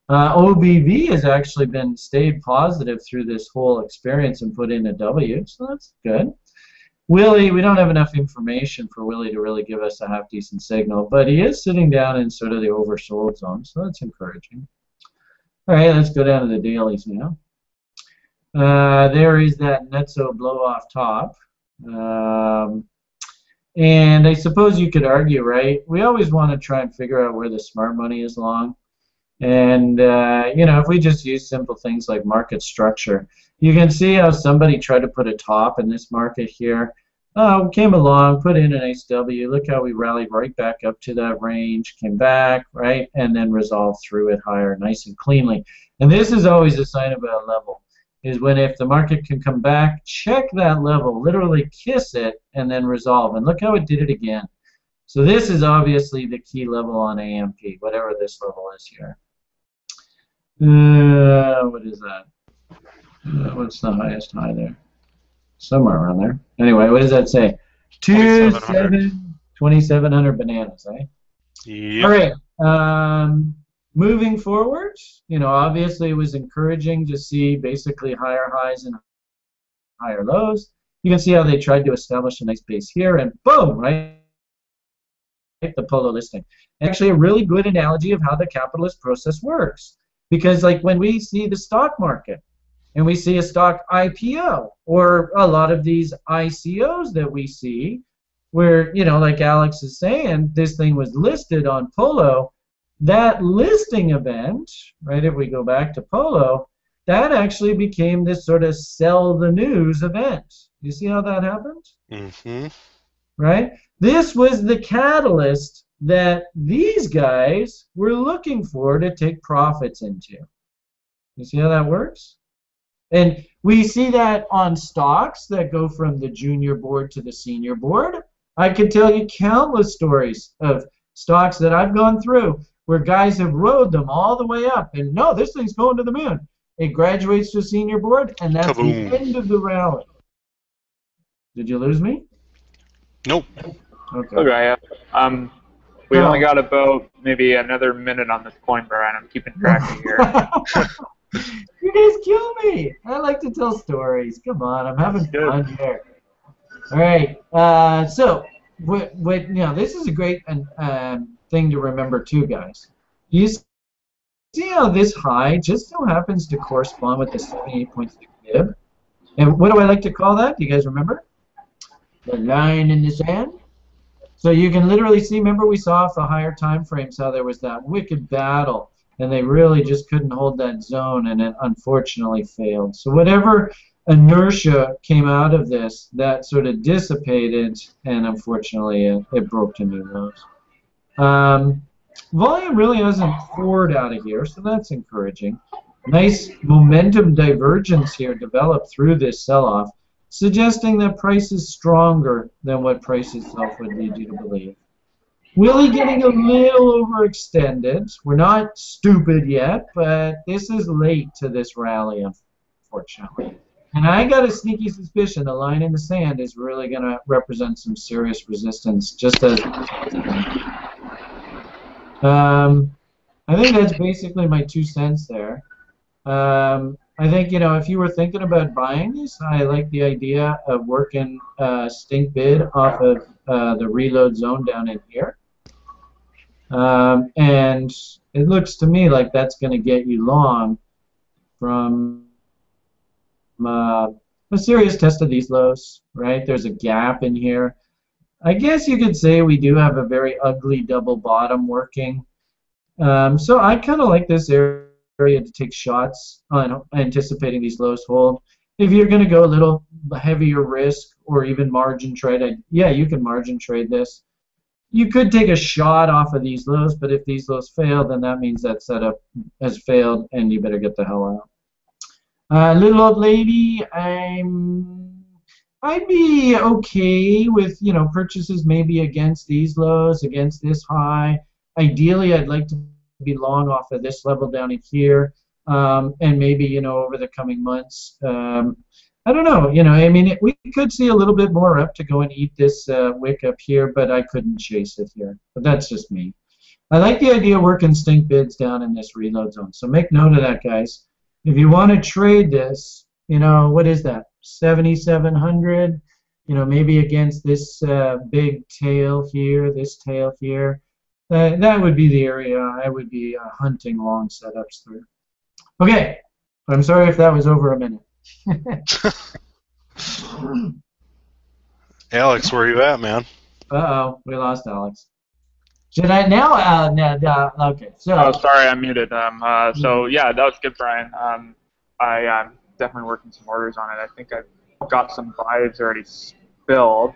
Uh, O B V has actually been stayed positive through this whole experience and put in a W, so that's good. Willie, we don't have enough information for Willie to really give us a half-decent signal, but he is sitting down in sort of the oversold zone, so that's encouraging. All right, let's go down to the dailies now. Uh, there is that Netso blow-off top. Um, And I suppose you could argue, right? We always want to try and figure out where the smart money is long. And, uh, you know, if we just use simple things like market structure, you can see how somebody tried to put a top in this market here. Oh, came along, put in an H W. Look how we rallied right back up to that range, came back, right? And then resolved through it higher, nice and cleanly. And this is always a sign of a level. Is when if the market can come back, check that level, literally kiss it, and then resolve. And look how it did it again. So this is obviously the key level on A M P, whatever this level is here. Uh, what is that? Uh, what's the highest high there? Somewhere around there. Anyway, what does that say? twenty-seven hundred bananas, eh? Yep. All right. Um, Moving forward, you know, obviously it was encouraging to see basically higher highs and higher lows. You can see how they tried to establish a nice base here, and boom, right? The Polo listing. Actually, a really good analogy of how the capitalist process works. Because, like, when we see the stock market and we see a stock I P O or a lot of these I C Os that we see, where, you know, like Alex is saying, this thing was listed on Polo. That listing event, right, if we go back to Polo, that actually became this sort of sell the news event. You see how that happened? Mm-hmm. Right? This was the catalyst that these guys were looking for to take profits into. You see how that works? And we see that on stocks that go from the junior board to the senior board. I could tell you countless stories of stocks that I've gone through where guys have rode them all the way up, and no, this thing's going to the moon. It graduates to senior board, and that's Kaboom. The end of the rally. Did you lose me? Nope. Okay. Okay. Um, we no. only got about maybe another minute on this coin, Brian. I'm keeping track of here. You guys kill me. I like to tell stories. Come on, I'm having fun here. All right. Uh, so, what, what? You know, this is a great and. Um, thing to remember too, guys. You see how this high just so happens to correspond with the seventy-eight point six nib. And what do I like to call that? Do you guys remember? The line in the sand. So you can literally see, remember we saw off the higher time frames how there was that wicked battle and they really just couldn't hold that zone and it unfortunately failed. So whatever inertia came out of this, that sort of dissipated and unfortunately it, it broke to new lows. Um, volume really hasn't poured out of here, so that's encouraging. Nice momentum divergence here developed through this sell-off, suggesting that price is stronger than what price itself would lead you to believe. Willie getting a little overextended. We're not stupid yet, but this is late to this rally, unfortunately. And I got a sneaky suspicion the line in the sand is really going to represent some serious resistance, just as... Um, I think that's basically my two cents there. Um, I think, you know, if you were thinking about buying this, I like the idea of working uh, stink bid off of uh, the reload zone down in here. Um, and it looks to me like that's going to get you long from uh, a serious test of these lows, right? There's a gap in here. I guess you could say we do have a very ugly double bottom working. Um, so I kind of like this area to take shots on anticipating these lows hold. If you're going to go a little heavier risk or even margin trade, I, yeah, you can margin trade this. You could take a shot off of these lows, but if these lows fail, then that means that setup has failed and you better get the hell out. Uh, little old lady, I'm, I'd be okay with, you know, purchases maybe against these lows, against this high. Ideally, I'd like to be long off of this level down in here. Um, and maybe, you know, over the coming months, um, I don't know, you know, I mean, it, we could see a little bit more up to go and eat this uh, wick up here, but I couldn't chase it here, but that's just me. I like the idea of working stink bids down in this reload zone, so make note of that, guys. If you want to trade this, you know, what is that, seventy-seven hundred, you know, maybe against this uh, big tail here, this tail here, uh, that would be the area I would be uh, hunting long setups through. Okay, I'm sorry if that was over a minute. Alex, where are you at, man? Uh-oh, we lost Alex. Should I now? Uh, no, no, okay. So. Oh, sorry, I'm muted. Um, uh, so, yeah, that was good, Brian. Um, I, I'm definitely working some orders on it. I think I've got some buys already spilled,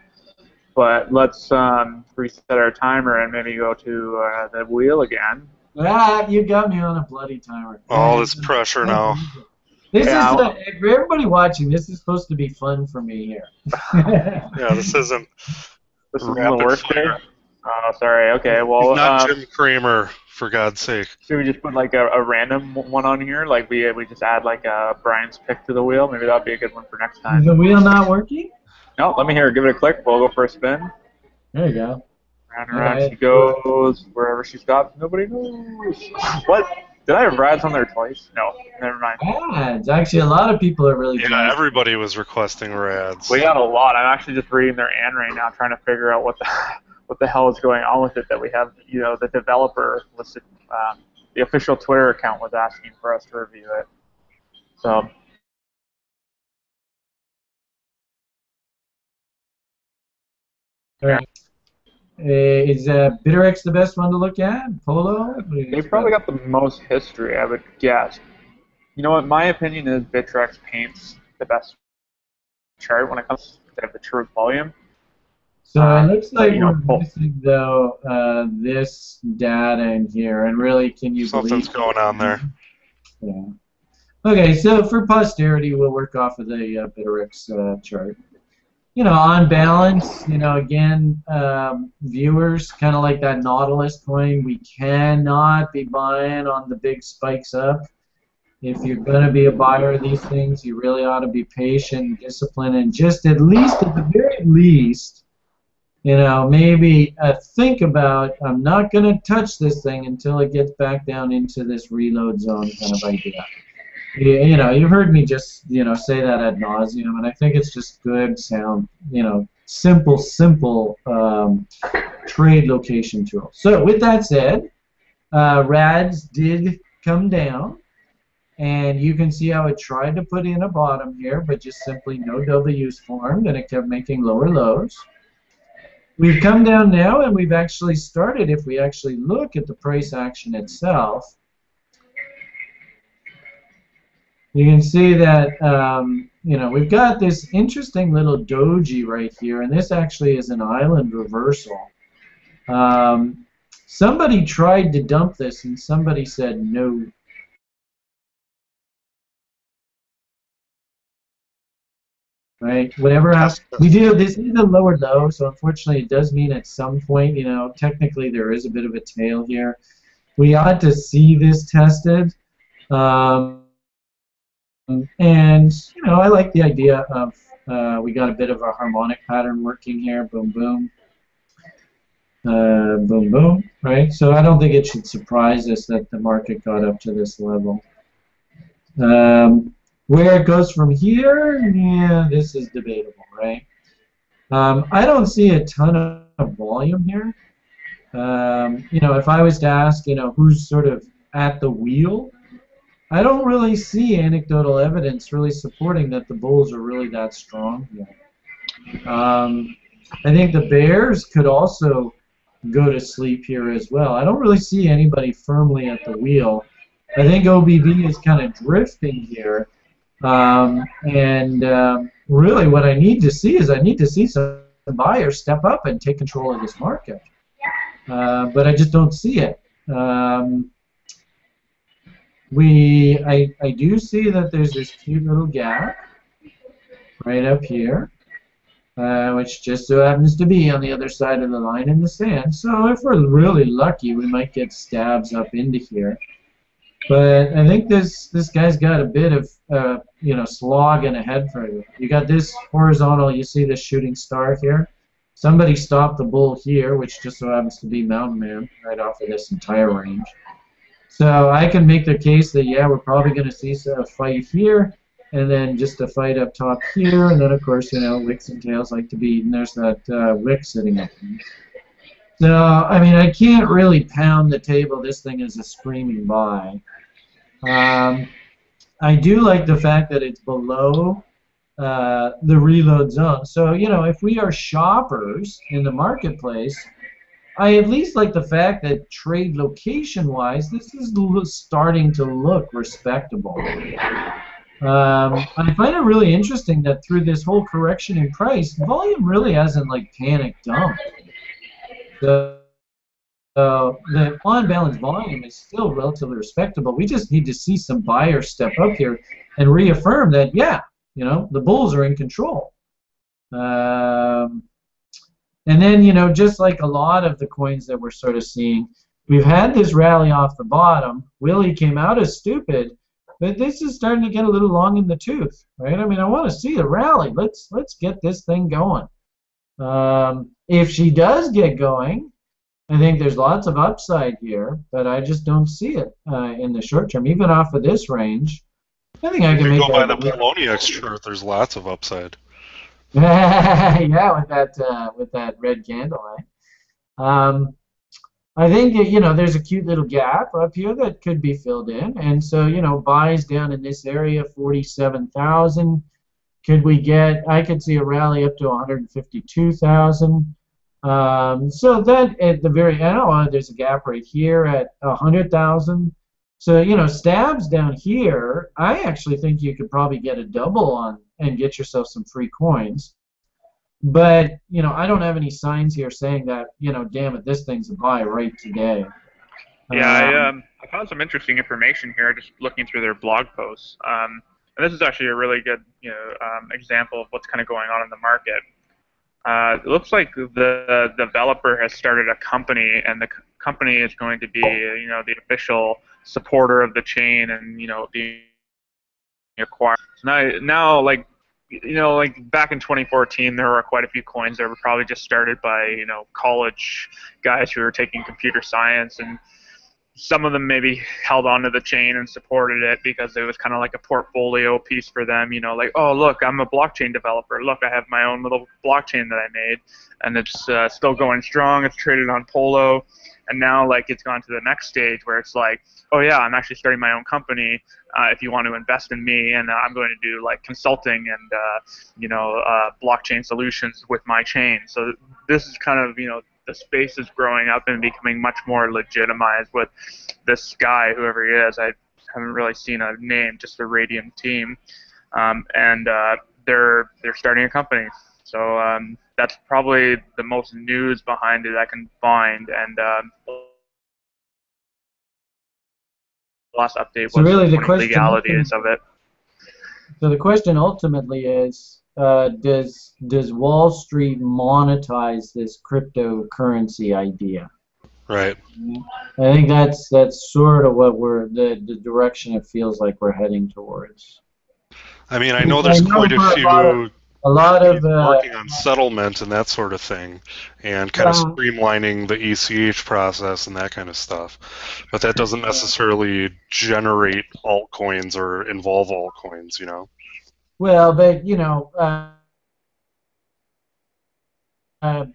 but let's um, reset our timer and maybe go to uh, the wheel again. Ah, you got me on a bloody timer. All this pressure now. This yeah, is the, for everybody watching. This is supposed to be fun for me here. Yeah, this isn't. This is the worst day. Oh, sorry. Okay, well. He's not um, Jim Cramer, for God's sake. Should we just put like a, a random one on here? Like we we just add like a Brian's pick to the wheel. Maybe that'd be a good one for next time. Is the wheel not working? No. Let me hear it. Give it a click. We'll go for a spin. There you go. Round and round she goes, wherever she stops, nobody knows. What? Did I have RADS on there twice? No, never mind. RADS. Actually, a lot of people are really. Yeah, everybody was requesting RADS. We got a lot. I'm actually just reading their A N right now, trying to figure out what the what the hell is going on with it. That we have, you know, the developer listed, um, the official Twitter account was asking for us to review it. So. There. Uh, is uh, Bittrex the best one to look at? Polo? They probably got the most history, I would guess. You know what? My opinion is Bittrex paints the best chart when it comes to the true volume. So uh, it looks like we're missing, though, uh, this data in here. And really, can you believe something's going on there? Yeah. Okay, so for posterity, we'll work off of the uh, Bittrex uh, chart. You know, on balance, you know, again, um, viewers, kind of like that Nautilus coin, we cannot be buying on the big spikes up. If you're going to be a buyer of these things, you really ought to be patient, disciplined, and just at least, at the very least, you know, maybe uh, think about, I'm not going to touch this thing until it gets back down into this reload zone kind of idea. You know, you've heard me just, you know, say that ad nauseum, and I think it's just good, sound, you know, simple, simple um, trade location tool. So with that said, uh, RADS did come down, and you can see how it tried to put in a bottom here, but just simply no W's formed, and it kept making lower lows. We've come down now, and we've actually started, if we actually look at the price action itself, you can see that, um, you know, we've got this interesting little doji right here, and this actually is an island reversal. Um, somebody tried to dump this, and somebody said no. Right? Whatever happens, we do, this is a lower low, so unfortunately it does mean at some point, you know, technically there is a bit of a tail here. We ought to see this tested. Um, And, you know, I like the idea of uh, we got a bit of a harmonic pattern working here, boom, boom, uh, boom, boom, right? So I don't think it should surprise us that the market got up to this level. Um, where it goes from here, yeah, this is debatable, right? Um, I don't see a ton of volume here. Um, you know, if I was to ask, you know, who's sort of at the wheel, I don't really see anecdotal evidence really supporting that the bulls are really that strong yet. Um, I think the bears could also go to sleep here as well. I don't really see anybody firmly at the wheel. I think O B V is kind of drifting here. Um, and uh, really what I need to see is I need to see some buyers step up and take control of this market. Uh, but I just don't see it. Um, we, I, I do see that there's this cute little gap right up here, uh, which just so happens to be on the other side of the line in the sand. So if we're really lucky, we might get stabs up into here. But I think this this guy's got a bit of uh, you know, slog in a head for you. You got this horizontal. You see this shooting star here. Somebody stopped the bull here, which just so happens to be Mountain Man right off of this entire range. So I can make the case that, yeah, we're probably going to see a fight here, and then just a fight up top here, and then, of course, you know, wicks and tails like to be eaten. There's that uh, wick sitting up there. So, I mean, I can't really pound the table. This thing is a screaming buy. Um, I do like the fact that it's below Uh, the reload zone. So, you know, if we are shoppers in the marketplace, I at least like the fact that trade location-wise, this is starting to look respectable. Um, I find it really interesting that through this whole correction in price, volume really hasn't, like, panic dumped. So, uh, the on-balance volume is still relatively respectable. We just need to see some buyers step up here and reaffirm that, yeah, you know, the bulls are in control. Um, and then, you know, just like a lot of the coins that we're sort of seeing, we've had this rally off the bottom. Willie came out as stupid, but this is starting to get a little long in the tooth, right? I mean, I want to see a rally. Let's let's get this thing going. Um, if she does get going, I think there's lots of upside here, but I just don't see it uh, in the short term, even off of this range. I think I can make go by the Poloniex shirt. There's lots of upside. Yeah, with that uh, with that red candle, eh? Um, I think that, you know, there's a cute little gap up here that could be filled in, and so, you know, buys down in this area, forty-seven thousand. Could we get? I could see a rally up to one hundred fifty-two thousand. Um, so that at the very end, oh, there's a gap right here at one hundred thousand. So, you know, stabs down here, I actually think you could probably get a double on and get yourself some free coins. But, you know, I don't have any signs here saying that, you know, damn it, this thing's a buy right today. Yeah, um, I, um, I found some interesting information here just looking through their blog posts. Um, and this is actually a really good, you know, um, example of what's kind of going on in the market. Uh, it looks like the, the developer has started a company, and the c company is going to be, you know, the official supporter of the chain, and, you know, the acquirer. Now, now, like, you know, like back in twenty fourteen, there were quite a few coins that were probably just started by, you know, college guys who were taking computer science, and some of them maybe held onto the chain and supported it because it was kind of like a portfolio piece for them, you know, like, oh, look, I'm a blockchain developer. Look, I have my own little blockchain that I made, and it's uh, still going strong. It's traded on Polo, and now, like, it's gone to the next stage where it's like, oh, yeah, I'm actually starting my own company. Uh, if you want to invest in me, and uh, I'm going to do, like, consulting and, uh, you know, uh, blockchain solutions with my chain. So this is kind of, you know, the space is growing up and becoming much more legitimized with this guy, whoever he is. I haven't really seen a name, just the Radium team, um, and uh, they're they're starting a company. So um, that's probably the most news behind it I can find, and um, last update was so really the legalities of it. So the question ultimately is, Uh, does does Wall Street monetize this cryptocurrency idea? Right. I think that's that's sort of what we're the the direction it feels like we're heading towards. I mean, I know there's I know quite a few a lot of, a lot of uh, working on settlement and that sort of thing, and kind uh, of streamlining the E C H process and that kind of stuff. But that doesn't necessarily generate altcoins or involve altcoins, you know. Well, but, you know, uh, uh,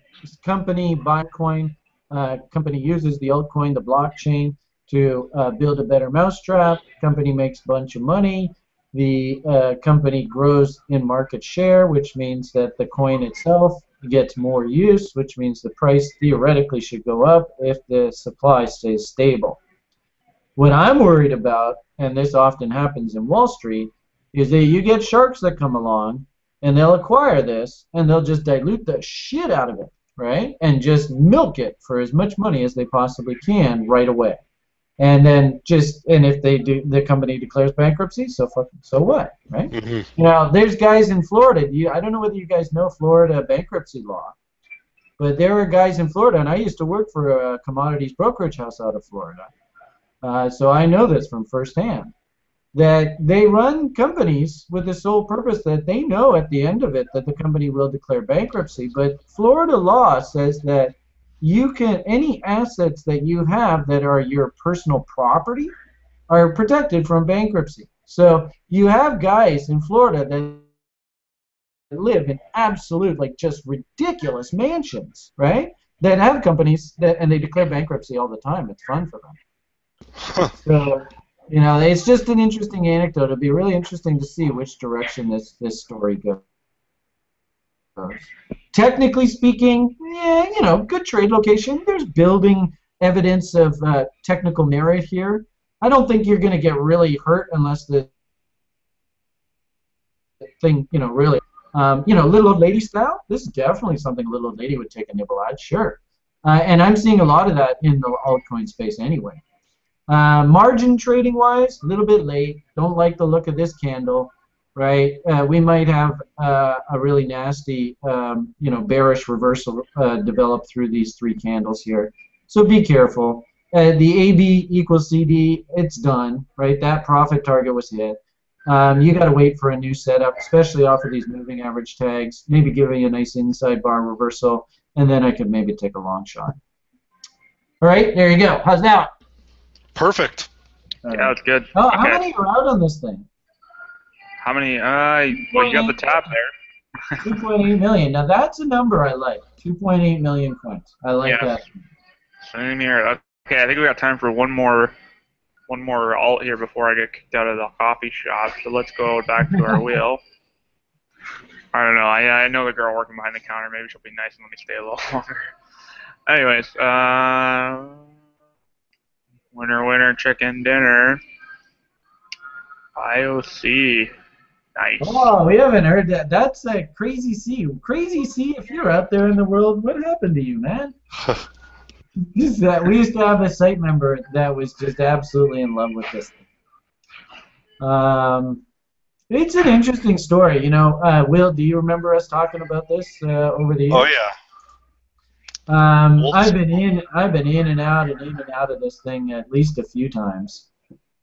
company buy coin, uh, company uses the altcoin, the blockchain, to uh, build a better mousetrap. Company makes a bunch of money. The uh, company grows in market share, which means that the coin itself gets more use, which means the price theoretically should go up if the supply stays stable. What I'm worried about, and this often happens in Wall Street, is that you get sharks that come along and they'll acquire this and they'll just dilute the shit out of it, right? And just milk it for as much money as they possibly can right away. And then just, and if they do, the company declares bankruptcy, so fuck, so what, right? Mm-hmm. Now, there's guys in Florida, you, I don't know whether you guys know Florida bankruptcy law, but there are guys in Florida, and I used to work for a commodities brokerage house out of Florida, uh, so I know this from firsthand, that they run companies with the sole purpose that they know at the end of it that the company will declare bankruptcy, but Florida law says that you can, any assets that you have that are your personal property are protected from bankruptcy. So you have guys in Florida that live in absolute, like, just ridiculous mansions, right? That have companies that, and they declare bankruptcy all the time. It's fun for them. So, you know, it's just an interesting anecdote. It'll be really interesting to see which direction this this story goes. Technically speaking, yeah, you know, good trade location. There's building evidence of uh, technical merit here. I don't think you're going to get really hurt unless the thing, you know, really, um, you know, little old lady style. This is definitely something a little old lady would take a nibble at, sure. Uh, and I'm seeing a lot of that in the altcoin space anyway. Uh, margin trading wise, a little bit late. Don't like the look of this candle. Right, uh, we might have uh, a really nasty, um, you know, bearish reversal uh, develop through these three candles here. So be careful. Uh, the A B equals C D, it's done. Right, that profit target was hit. Um, you got to wait for a new setup, especially off of these moving average tags. Maybe giving a nice inside bar reversal, and then I could maybe take a long shot. All right, there you go. How's that? Perfect. Right. Yeah, it's good. Oh, okay. How many are out on this thing? How many? Uh, well, you got the tab there. two point eight million. Now that's a number I like. two point eight million coins. I like yeah. that. Same here. Okay, I think we got time for one more, one more alt here before I get kicked out of the coffee shop. So let's go back to our wheel. I don't know. I I know the girl working behind the counter. Maybe she'll be nice and let me stay a little longer. Anyways, uh, winner, winner, chicken dinner. I O C. Nice. Oh, we haven't heard that. That's a crazy C. Crazy C, if you're out there in the world, what happened to you, man? This, uh, we used to have a site member that was just absolutely in love with this thing. Um, it's an interesting story. You know, uh, Will, do you remember us talking about this uh, over the years? Oh, yeah. Um, I've been in, I've been in and out and in and out of this thing at least a few times.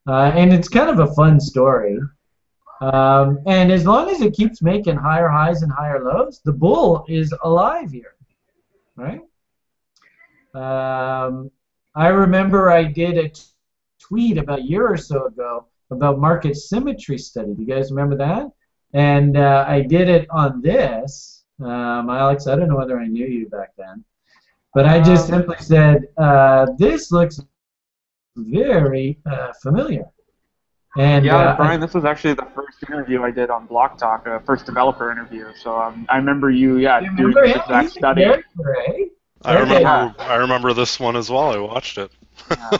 Uh, and it's kind of a fun story. Um, and as long as it keeps making higher highs and higher lows, the bull is alive here, right? Um, I remember I did a t tweet about a year or so ago about market symmetry study. Do you guys remember that? And uh, I did it on this. Um, Alex, I don't know whether I knew you back then. But I just um, simply said, uh, this looks very uh, familiar. And, yeah, uh, Brian, this was actually the first interview I did on Block Talk, uh, first developer interview. So um, I remember you, yeah, you doing remember this exact study. Right? I okay. remember. I remember this one as well. I watched it. Yeah.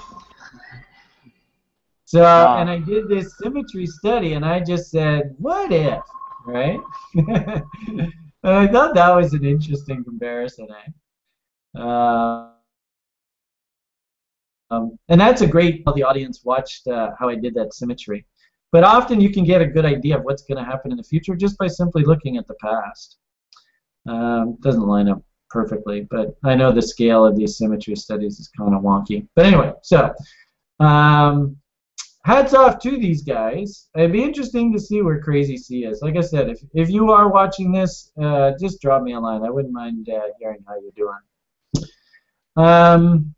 So, wow. And I did this symmetry study, and I just said, "What if?" Right? And I thought that was an interesting comparison. Eh? Uh, Um, and that's a great, how the audience watched uh, how I did that symmetry. But often you can get a good idea of what's going to happen in the future just by simply looking at the past. Um, doesn't line up perfectly, but I know the scale of these symmetry studies is kind of wonky. But anyway, so um, hats off to these guys. It'd be interesting to see where Crazy C is. Like I said, if, if you are watching this, uh, just drop me a line. I wouldn't mind uh, hearing how you're doing. Um,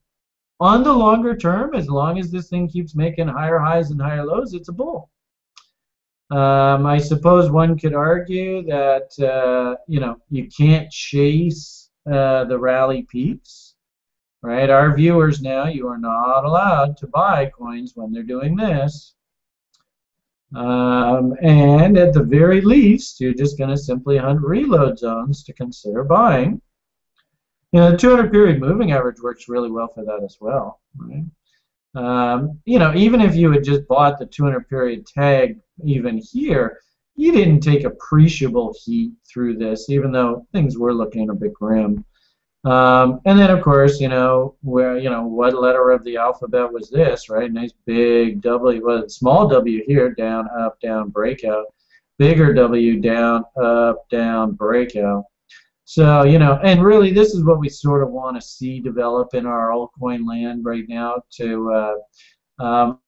On the longer term, as long as this thing keeps making higher highs and higher lows, it's a bull. Um, I suppose one could argue that uh, you know, you can't chase uh, the rally peaks. right? Our viewers now, you are not allowed to buy coins when they're doing this. Um, and at the very least, you're just going to simply hunt reload zones to consider buying. You know, the two hundred period moving average works really well for that as well, right? Um, you know, even if you had just bought the two hundred period tag even here, you didn't take appreciable heat through this, even though things were looking a bit grim. Um, and then, of course, you know, where, you know, what letter of the alphabet was this, right? Nice big W, well, small W here, down, up, down, breakout. Bigger W, down, up, down, breakout. So, you know, and really this is what we sort of want to see develop in our altcoin land right now to, uh, um,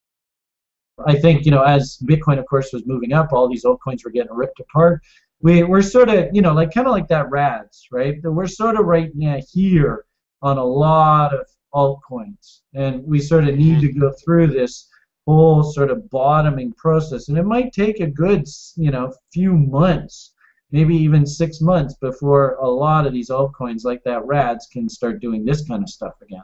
I think, you know, as Bitcoin, of course, was moving up, all these altcoins were getting ripped apart. We, we're sort of, you know, like kind of like that RADS, right? We're sort of right now here on a lot of altcoins, and we sort of need to go through this whole sort of bottoming process, and it might take a good, you know, few months, maybe even six months before a lot of these altcoins like that RADS can start doing this kind of stuff again.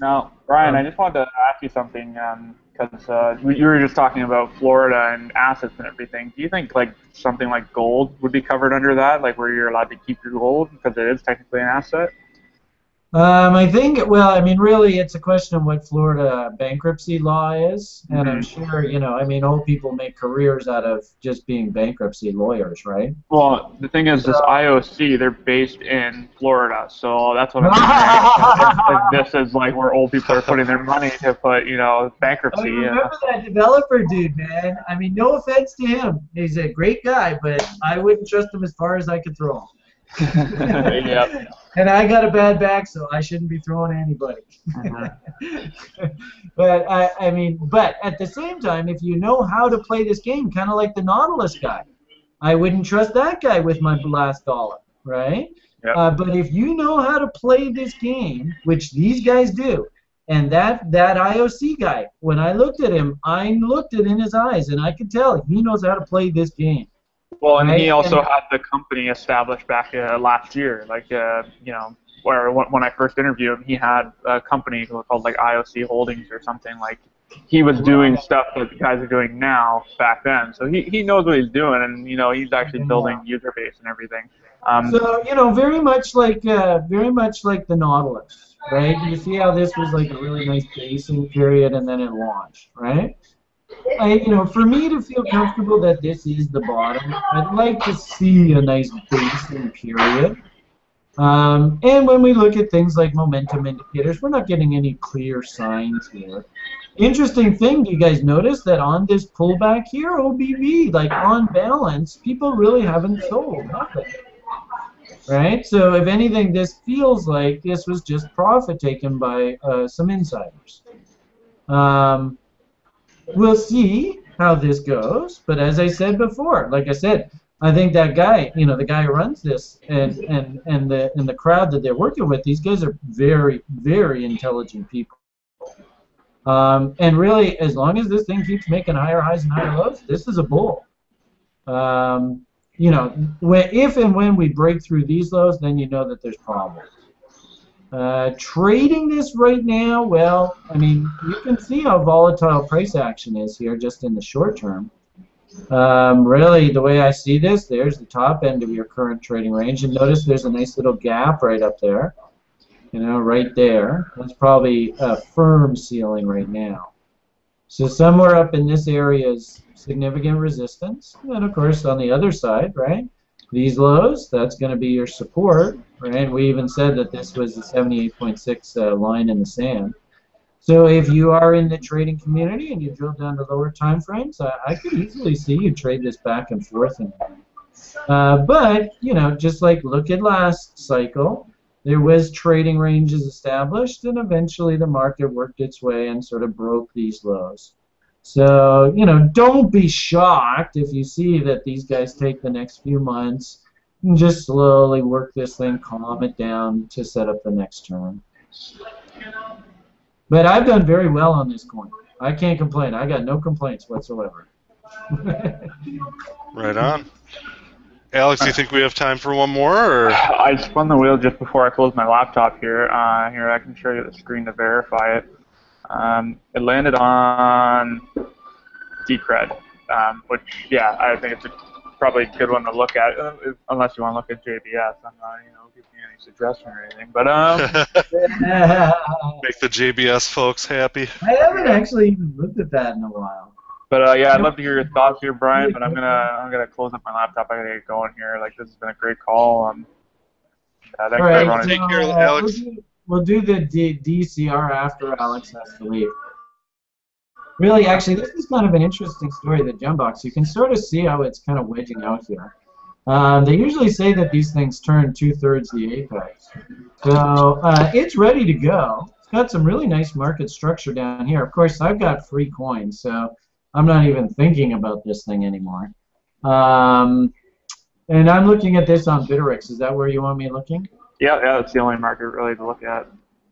Now, Brian, um, I just wanted to ask you something. Um, Because uh, you were just talking about Florida and assets and everything. Do you think like something like gold would be covered under that, like where you're allowed to keep your gold because it is technically an asset? Um, I think, well, I mean, really it's a question of what Florida bankruptcy law is. And mm-hmm. I'm sure, you know, I mean, old people make careers out of just being bankruptcy lawyers, right? Well, the thing is, this uh, I O C, they're based in Florida, so that's what I'm saying. This is like where old people are putting their money to put, you know, bankruptcy. I mean, remember yeah. that developer dude, man. I mean, no offense to him. He's a great guy, but I wouldn't trust him as far as I could throw him. Yep. And I got a bad back, so I shouldn't be throwing anybody. But I, I mean, but at the same time, if you know how to play this game, kind of like the Nautilus guy, I wouldn't trust that guy with my last dollar, right? Yep. Uh, but if you know how to play this game, which these guys do, and that that I O C guy, when I looked at him, I looked it in his eyes, and I could tell he knows how to play this game. Well, and he also had the company established back uh, last year, like, uh, you know, where when I first interviewed him, he had a company called, like, I O C Holdings or something. Like, he was doing stuff that the guys are doing now back then. So he, he knows what he's doing, and, you know, he's actually building user base and everything. Um, so, you know, very much like uh, very much like the Nautilus, right? You see how this was, like, a really nice basing period, and then it launched, right? I, you know, for me to feel comfortable that this is the bottom, I'd like to see a nice basing period. Um, and when we look at things like momentum indicators, we're not getting any clear signs here. Interesting thing, do you guys notice that on this pullback here, O B V, like on balance, people really haven't sold nothing, right? So if anything, this feels like this was just profit taken by uh, some insiders. Um, We'll see how this goes, but as I said before, like I said, I think that guy, you know, the guy who runs this and, and, and, the, and the crowd that they're working with, these guys are very, very intelligent people. Um, and really, as long as this thing keeps making higher highs and higher lows, this is a bull. Um, you know, when, if and when we break through these lows, then you know that there's problems. Uh, trading this right now, well, I mean, you can see how volatile price action is here just in the short term. Um, really, the way I see this, there's the top end of your current trading range, and notice there's a nice little gap right up there, you know, right there. That's probably a firm ceiling right now. So somewhere up in this area is significant resistance, and of course on the other side, right? These lows, that's going to be your support, right? We even said that this was the seventy-eight point six uh, line in the sand. So if you are in the trading community and you drill down to lower time frames, I, I could easily see you trade this back and forth. And, uh, but, you know, just like look at last cycle, there was trading ranges established, and eventually the market worked its way and sort of broke these lows. So, you know, don't be shocked if you see that these guys take the next few months and just slowly work this thing, calm it down to set up the next turn. But I've done very well on this coin. I can't complain. I got no complaints whatsoever. Right on. Alex, do you think we have time for one more? Or? I spun the wheel just before I closed my laptop here. Uh, here, I can show you the screen to verify it. Um, it landed on Decred, um, which, yeah, I think it's a, probably a good one to look at, unless you want to look at J B S. I'm not, you know, giving you any suggestion or anything, but um, make the J B S folks happy. I haven't actually even looked at that in a while. But uh, yeah, I'd love to hear your thoughts here, Brian. But I'm gonna I'm gonna close up my laptop. I gotta get going here. Like, this has been a great call. Um, yeah, that All right, so, take care, uh, Alex. We'll do, we'll do the D DCR after Alex has to leave. Really, actually, this is kind of an interesting story. The Jumbucks. You can sort of see how it's kind of wedging out here. Um, they usually say that these things turn two thirds the apex. So uh, it's ready to go. It's got some really nice market structure down here. Of course, I've got free coins, so I'm not even thinking about this thing anymore. Um, and I'm looking at this on Bittrex. Is that where you want me looking? Yeah, yeah, that's the only market really to look at.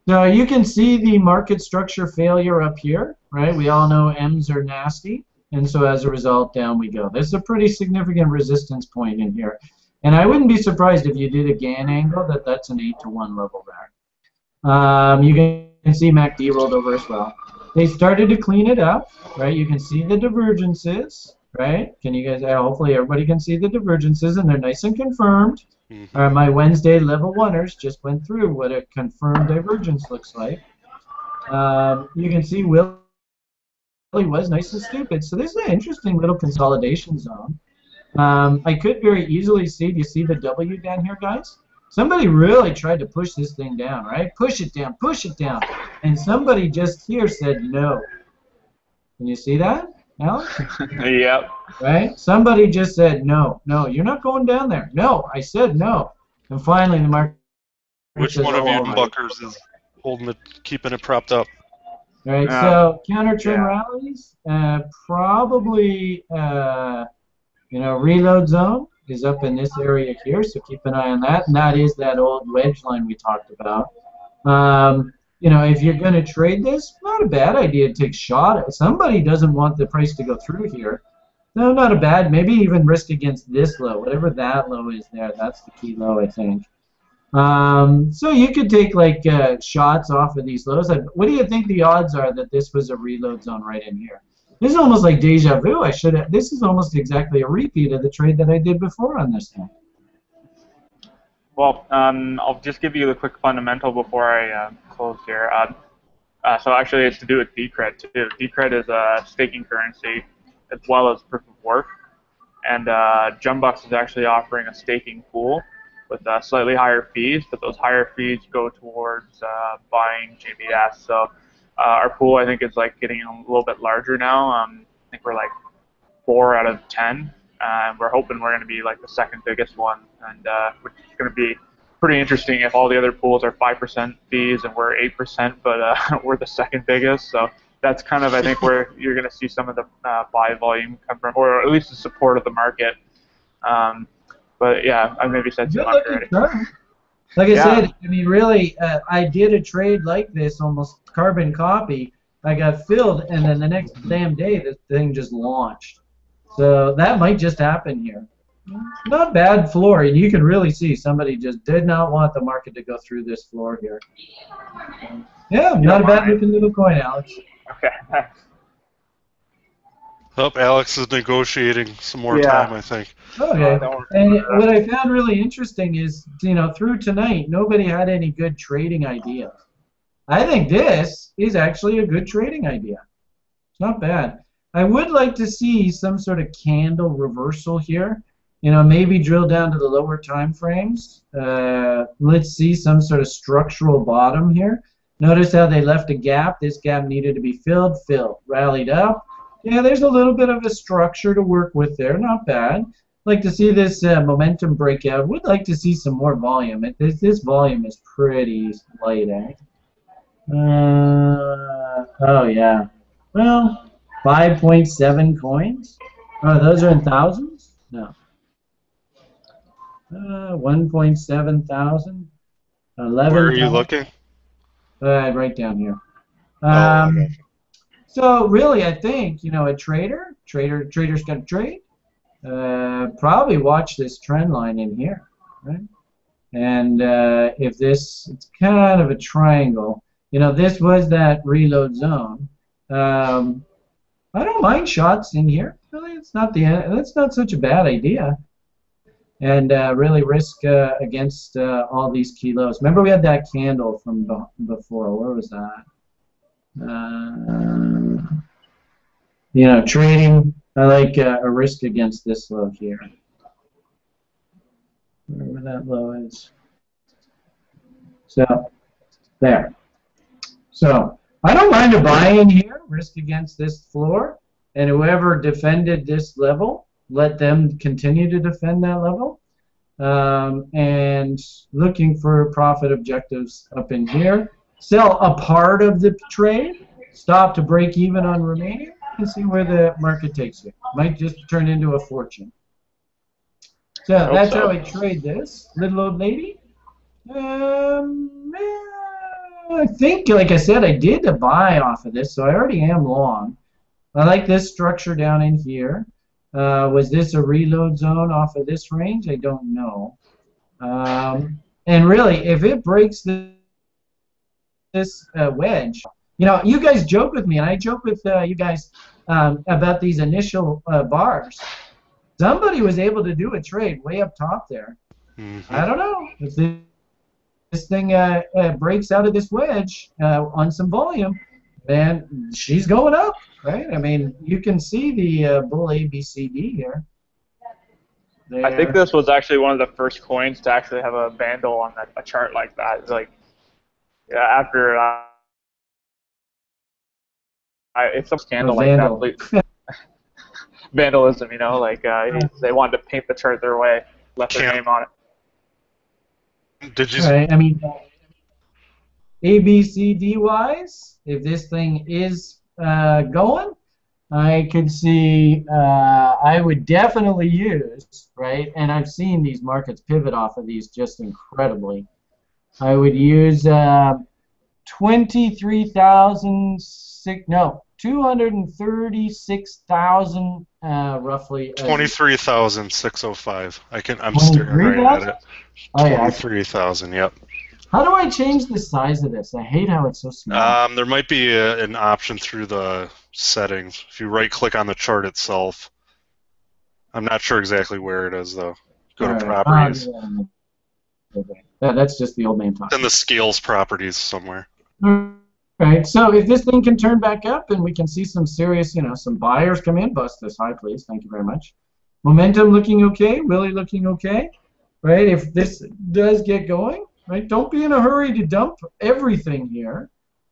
So you can see the market structure failure up here, right? We all know M's are nasty, and so as a result, down we go. There's a pretty significant resistance point in here. And I wouldn't be surprised if you did a Gann angle that that's an eight to one level there. Um, you can see M A C D rolled over as well. They started to clean it up, right? You can see the divergences, right? Can you guys, hopefully everybody can see the divergences, and they're nice and confirmed. Mm-hmm. uh, my Wednesday level oneers just went through what a confirmed divergence looks like. Um, you can see Willie was nice and stupid. So this is an interesting little consolidation zone. Um, I could very easily see, do you see the W down here, guys? Somebody really tried to push this thing down, right? Push it down, push it down. And somebody just here said no. Can you see that, Alex? Yep. Right? Somebody just said no, no, you're not going down there. No, I said no. And finally the market. Which one of you buckers is holding it, keeping it propped up? Right, uh, so counter trim yeah. rallies, uh, probably, uh, you know, reload zone is up in this area here, so keep an eye on that. And that is that old wedge line we talked about. Um, you know, if you're going to trade this, not a bad idea to take a shot at. Somebody doesn't want the price to go through here. No, not a bad. Maybe even risk against this low, whatever that low is there. That's the key low, I think. Um, so you could take, like, uh, shots off of these lows. Like, what do you think the odds are that this was a reload zone right in here? This is almost like deja vu. I should have, this is almost exactly a repeat of the trade that I did before on this thing. Well, um, I'll just give you the quick fundamental before I uh, close here. Uh, uh, so actually it's to do with Decred too. Decred is a staking currency as well as proof of work. And uh, Jumbucks is actually offering a staking pool with uh, slightly higher fees, but those higher fees go towards uh, buying J B S. So Uh, our pool, I think, is like getting a little bit larger now. Um, I think we're like four out of ten. Uh, we're hoping we're going to be like the second biggest one, and uh, which is going to be pretty interesting if all the other pools are five percent fees and we're eight percent, but uh, we're the second biggest. So that's kind of, I think, where you're going to see some of the uh, buy volume come from, or at least the support of the market. Um, but yeah, I maybe said too much already. Like I yeah. said, I mean, really, uh, I did a trade like this, almost carbon copy. I got filled, and then the next damn day, this thing just launched. So that might just happen here. Not bad floor, and you can really see somebody just did not want the market to go through this floor here. Yeah, not a bad-looking little coin, Alex. Okay. Oh, Alex is negotiating some more yeah. time, I think. Okay. And what I found really interesting is, you know, through tonight, nobody had any good trading ideas. I think this is actually a good trading idea. It's not bad. I would like to see some sort of candle reversal here. You know, maybe drill down to the lower time frames. Uh, let's see some sort of structural bottom here. Notice how they left a gap. This gap needed to be filled, filled, rallied up. Yeah, there's a little bit of a structure to work with there. Not bad. Like to see this uh, momentum breakout. Would like to see some more volume. It, this, this volume is pretty light, eh? Uh, oh, yeah. Well, five point seven coins. Oh, those are in thousands? No. Uh, one point seven thousand. eleven. Where are you looking? Uh, right down here. Um, oh, okay. So really, I think, you know, a trader, trader, traders got to trade. uh, probably watch this trend line in here, right? And uh, if this, it's kind of a triangle. You know, this was that reload zone. Um, I don't mind shots in here. Really, it's not the that's not such a bad idea. And uh, really risk uh, against uh, all these key lows. Remember, we had that candle from before. Where was that? Uh, you know, trading. I like uh, a risk against this low here. Wherever that low is. So, there. So, I don't mind a buy in here, risk against this floor, and whoever defended this level, let them continue to defend that level. Um, and looking for profit objectives up in here. Sell a part of the trade, stop to break even on remaining, and see where the market takes it. Might just turn into a fortune. So that's so. how I trade this, little old lady. Um, I think, like I said, I did a buy off of this, so I already am long. I like this structure down in here. Uh, was this a reload zone off of this range? I don't know. Um, and really, if it breaks the, this uh, wedge, you know, you guys joke with me, and I joke with uh, you guys um, about these initial uh, bars. Somebody was able to do a trade way up top there. Mm-hmm. I don't know if this, this thing uh, uh, breaks out of this wedge uh, on some volume, then she's going up, right? I mean, you can see the uh, bull A B C D here. There. I think this was actually one of the first coins to actually have a bandle on that, a chart like that. It's like, yeah, after uh, I, it's a scandal like that. Vandalism, you know, like uh, they wanted to paint the chart their way, left their name on it. Did you? Right, I mean, A, B, C, D wise, if this thing is uh, going, I could see. Uh, I would definitely use right, and I've seen these markets pivot off of these just incredibly. I would use uh, twenty-three thousand six. No. two hundred thirty-six thousand, uh, roughly. twenty-three thousand six hundred five. I can. I'm staring right at it. Oh, yeah. twenty-three thousand. Yep. How do I change the size of this? I hate how it's so small. Um, there might be a, an option through the settings. If you right-click on the chart itself, I'm not sure exactly where it is though. Go All to right. properties. Um, okay. that, that's just the old man talking. Then the scales properties somewhere. Mm-hmm. Right, so if this thing can turn back up and we can see some serious, you know, some buyers come in, bust this high, please, thank you very much. Momentum looking okay, Willie looking okay, right? If this does get going, right, don't be in a hurry to dump everything here.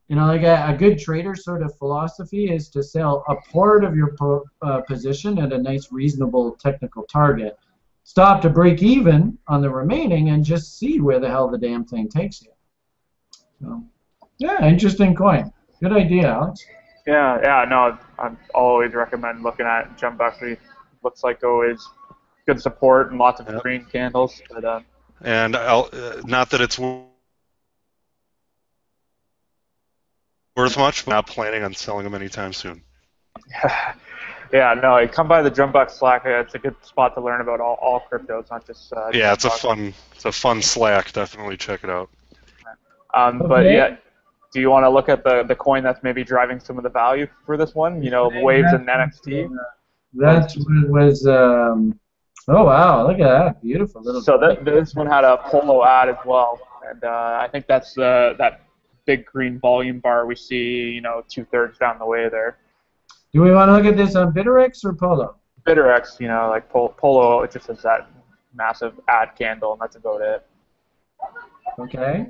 You know, like a, a good trader sort of philosophy is to sell a part of your po uh, position at a nice, reasonable technical target. Stop to break even on the remaining and just see where the hell the damn thing takes you. So. Yeah, interesting coin. Good idea, Alex. Yeah, yeah, no, I always recommend looking at Jumbucks. It looks like always good support and lots of yep. green candles. But, uh, and I'll, uh, not that it's worth much, but I'm not planning on selling them anytime soon. Yeah, yeah, no, come by the Jumbucks Slack. It's a good spot to learn about all, all cryptos, not just uh, yeah, it's a fun, it's a fun Slack. Definitely check it out. Um, okay. But yeah. Do you want to look at the, the coin that's maybe driving some of the value for this one? You know, Waves and N X T. That was, um, oh wow, look at that, beautiful little. So that, this one had a polo ad as well, and uh, I think that's uh, that big green volume bar we see, you know, two thirds down the way there. Do we want to look at this on Bittrex or Polo? Bittrex, you know, like pol Polo, it just has that massive ad candle, and that's about it. Okay.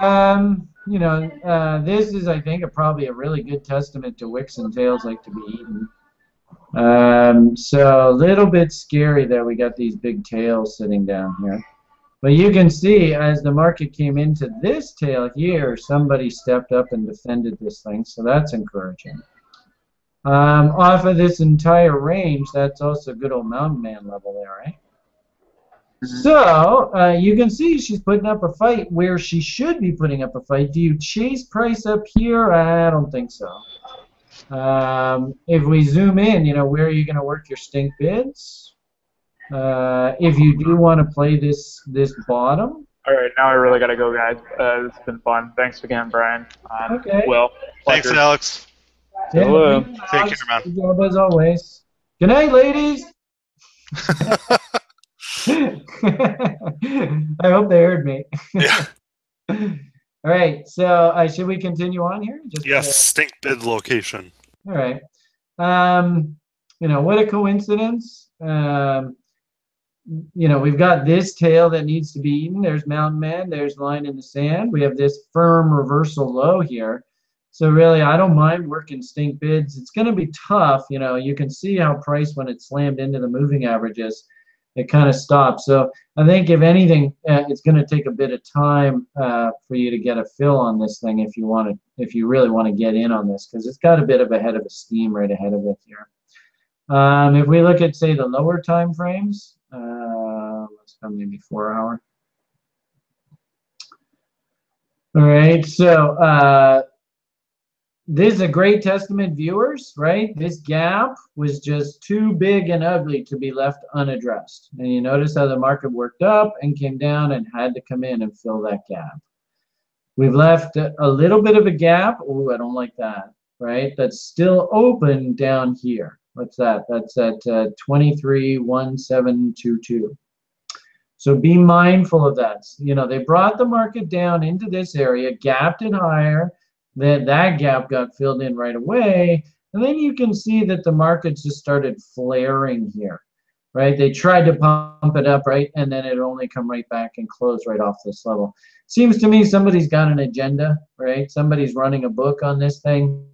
Um, you know, uh, this is, I think, a, probably a really good testament to wicks and tails like to be eaten. Um, so a little bit scary that we got these big tails sitting down here. But you can see as the market came into this tail here, somebody stepped up and defended this thing, so that's encouraging. Um, off of this entire range, that's also good old Mountain Man level there, right? So, uh, you can see she's putting up a fight where she should be putting up a fight. Do you chase price up here? I don't think so. Um, if we zoom in, you know, where are you going to work your stink bids? Uh, if you do want to play this this bottom. All right, now I really got to go, guys. Uh, it's been fun. Thanks again, Brian. Um, okay. Will. Thanks, pleasure. Alex. Yeah, hello. Take Alex. Care, man. Good job as always. Good night, ladies. I hope they heard me. Yeah. All right, so uh, should we continue on here? Just yes, to, stink bid location. All right. Um, you know, what a coincidence. Um, you know, we've got this tail that needs to be eaten. There's Mountain Man. There's Line in the Sand. We have this firm reversal low here. So really, I don't mind working stink bids. It's going to be tough. You know, you can see how price, when it slammed into the moving averages, it kind of stops. So I think if anything, uh, it's going to take a bit of time uh, for you to get a fill on this thing if you want to, if you really want to get in on this, because it's got a bit of a head of a steam right ahead of it here. Um, if we look at, say, the lower time frames, uh, let's go maybe four hour. All right, so uh, this is a great testament, viewers, right? This gap was just too big and ugly to be left unaddressed. And you notice how the market worked up and came down and had to come in and fill that gap. We've left a little bit of a gap. Ooh, I don't like that, right? That's still open down here. What's that? That's at uh, twenty-three seventeen twenty-two. So be mindful of that. You know, they brought the market down into this area, gapped it higher, then that gap got filled in right away, and then you can see that the market just started flaring here, right? They tried to pump it up, right, and then it only come right back and close right off this level. Seems to me somebody's got an agenda, right? Somebody's running a book on this thing.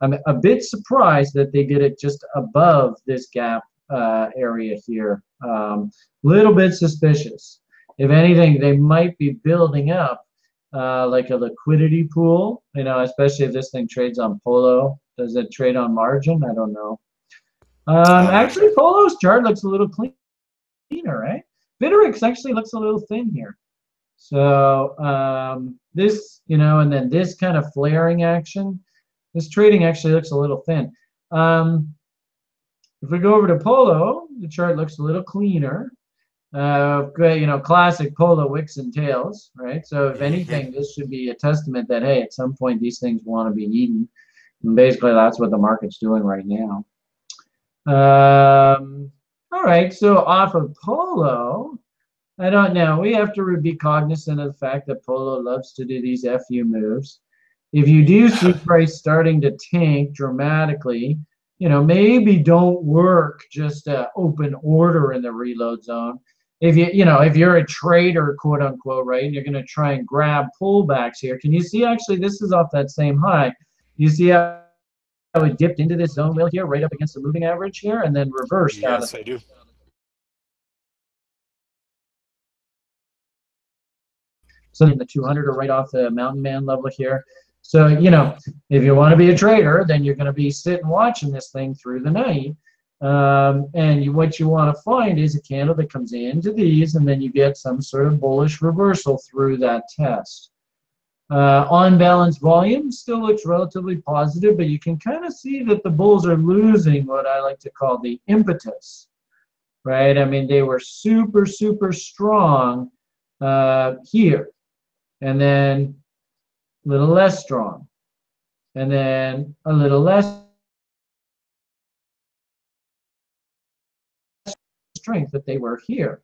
I'm a bit surprised that they did it just above this gap uh, area here. Um, little bit suspicious. If anything, they might be building up Uh, like a liquidity pool, you know, especially if this thing trades on Polo. Does it trade on margin? I don't know. Um, actually, Polo's chart looks a little cleaner, right? Bittrex actually looks a little thin here. So um, this, you know, and then this kind of flaring action, this trading actually looks a little thin. Um, if we go over to Polo, the chart looks a little cleaner. Uh, you know, classic Polo wicks and tails, right? So if anything, this should be a testament that, hey, at some point these things want to be eaten. And basically that's what the market's doing right now. Um, all right, so off of Polo, I don't know. We have to be cognizant of the fact that Polo loves to do these F U moves. If you do see price starting to tank dramatically, you know, maybe don't work just an open order in the reload zone. If you, you know, if you're a trader, quote unquote, right, and you're going to try and grab pullbacks here. Can you see actually this is off that same high? You see how it dipped into this zone wheel here, right up against the moving average here, and then reversed. Yes, I do. So in the two hundred or right off the Mountain Man level here. So, you know, if you want to be a trader, then you're going to be sitting watching this thing through the night. Um, and you, what you want to find is a candle that comes into these, and then you get some sort of bullish reversal through that test. Uh, on balance, volume still looks relatively positive, but you can kind of see that the bulls are losing what I like to call the impetus, right? I mean, they were super, super strong uh, here, and then a little less strong, and then a little less strength that they were here.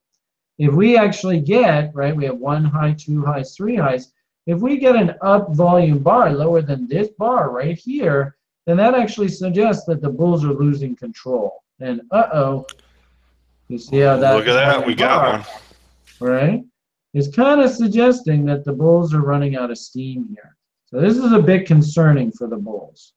If we actually get, right, we have one high, two highs, three highs. If we get an up volume bar lower than this bar right here, then that actually suggests that the bulls are losing control. And uh-oh, you see how that, look at that, we got one, right? It's kind of suggesting that the bulls are running out of steam here. So this is a bit concerning for the bulls.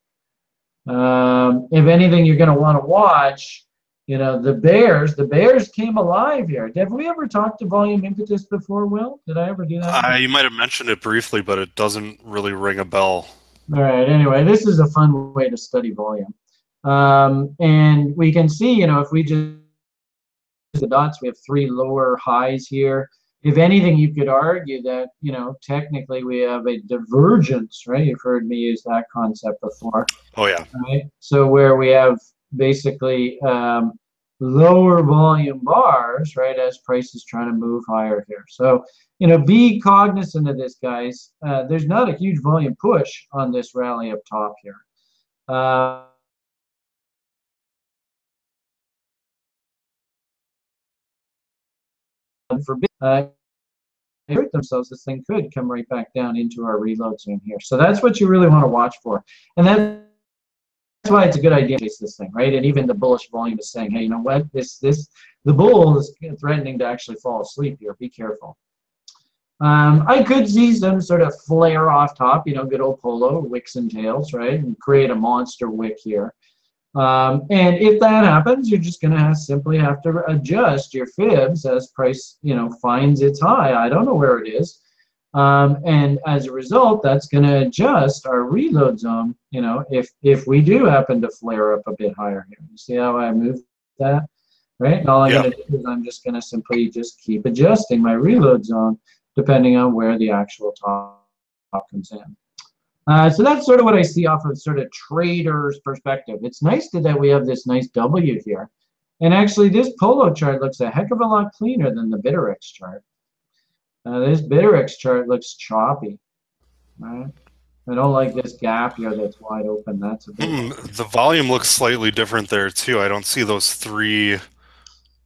Um, if anything, you're going to want to watch, you know, the bears. The bears came alive here. Have we ever talked to volume impetus before, Will? Did I ever do that? Uh, you might have mentioned it briefly, but it doesn't really ring a bell. All right. Anyway, this is a fun way to study volume. Um, and we can see, you know, if we just the dots, we have three lower highs here. if anything, you could argue that, you know, technically we have a divergence, right? You've heard me use that concept before. Oh, yeah. Right? So where we have basically um, lower volume bars, right, as prices trying to move higher here. So, you know, be cognizant of this, guys. Uh, there's not a huge volume push on this rally up top here. Uh, forbid uh, they hurt themselves, this thing could come right back down into our reload zone here. So that's what you really want to watch for, and that's why it's a good idea to chase this thing, right? And even the bullish volume is saying, hey, you know what, this this the bull is threatening to actually fall asleep here. Be careful. um, I could see some sort of flare off top, you know, good old polo wicks and tails, right, and create a monster wick here. Um, and if that happens, you're just going to have, simply have to adjust your fibs as price, you know, finds its high. I don't know where it is. Um, and as a result, that's going to adjust our reload zone, you know, if, if we do happen to flare up a bit higher here. You see how I moved that, right? And all I'm yeah. going to do is I'm just going to simply just keep adjusting my reload zone depending on where the actual top, top comes in. Uh, so that's sort of what I see off of sort of trader's perspective. It's nice to, that we have this nice W here. And actually, this polo chart looks a heck of a lot cleaner than the Bittrex chart. Uh, this Bittrex chart looks choppy. Right? I don't like this gap here that's wide open. That's a big mm, the volume looks slightly different there, too. I don't see those three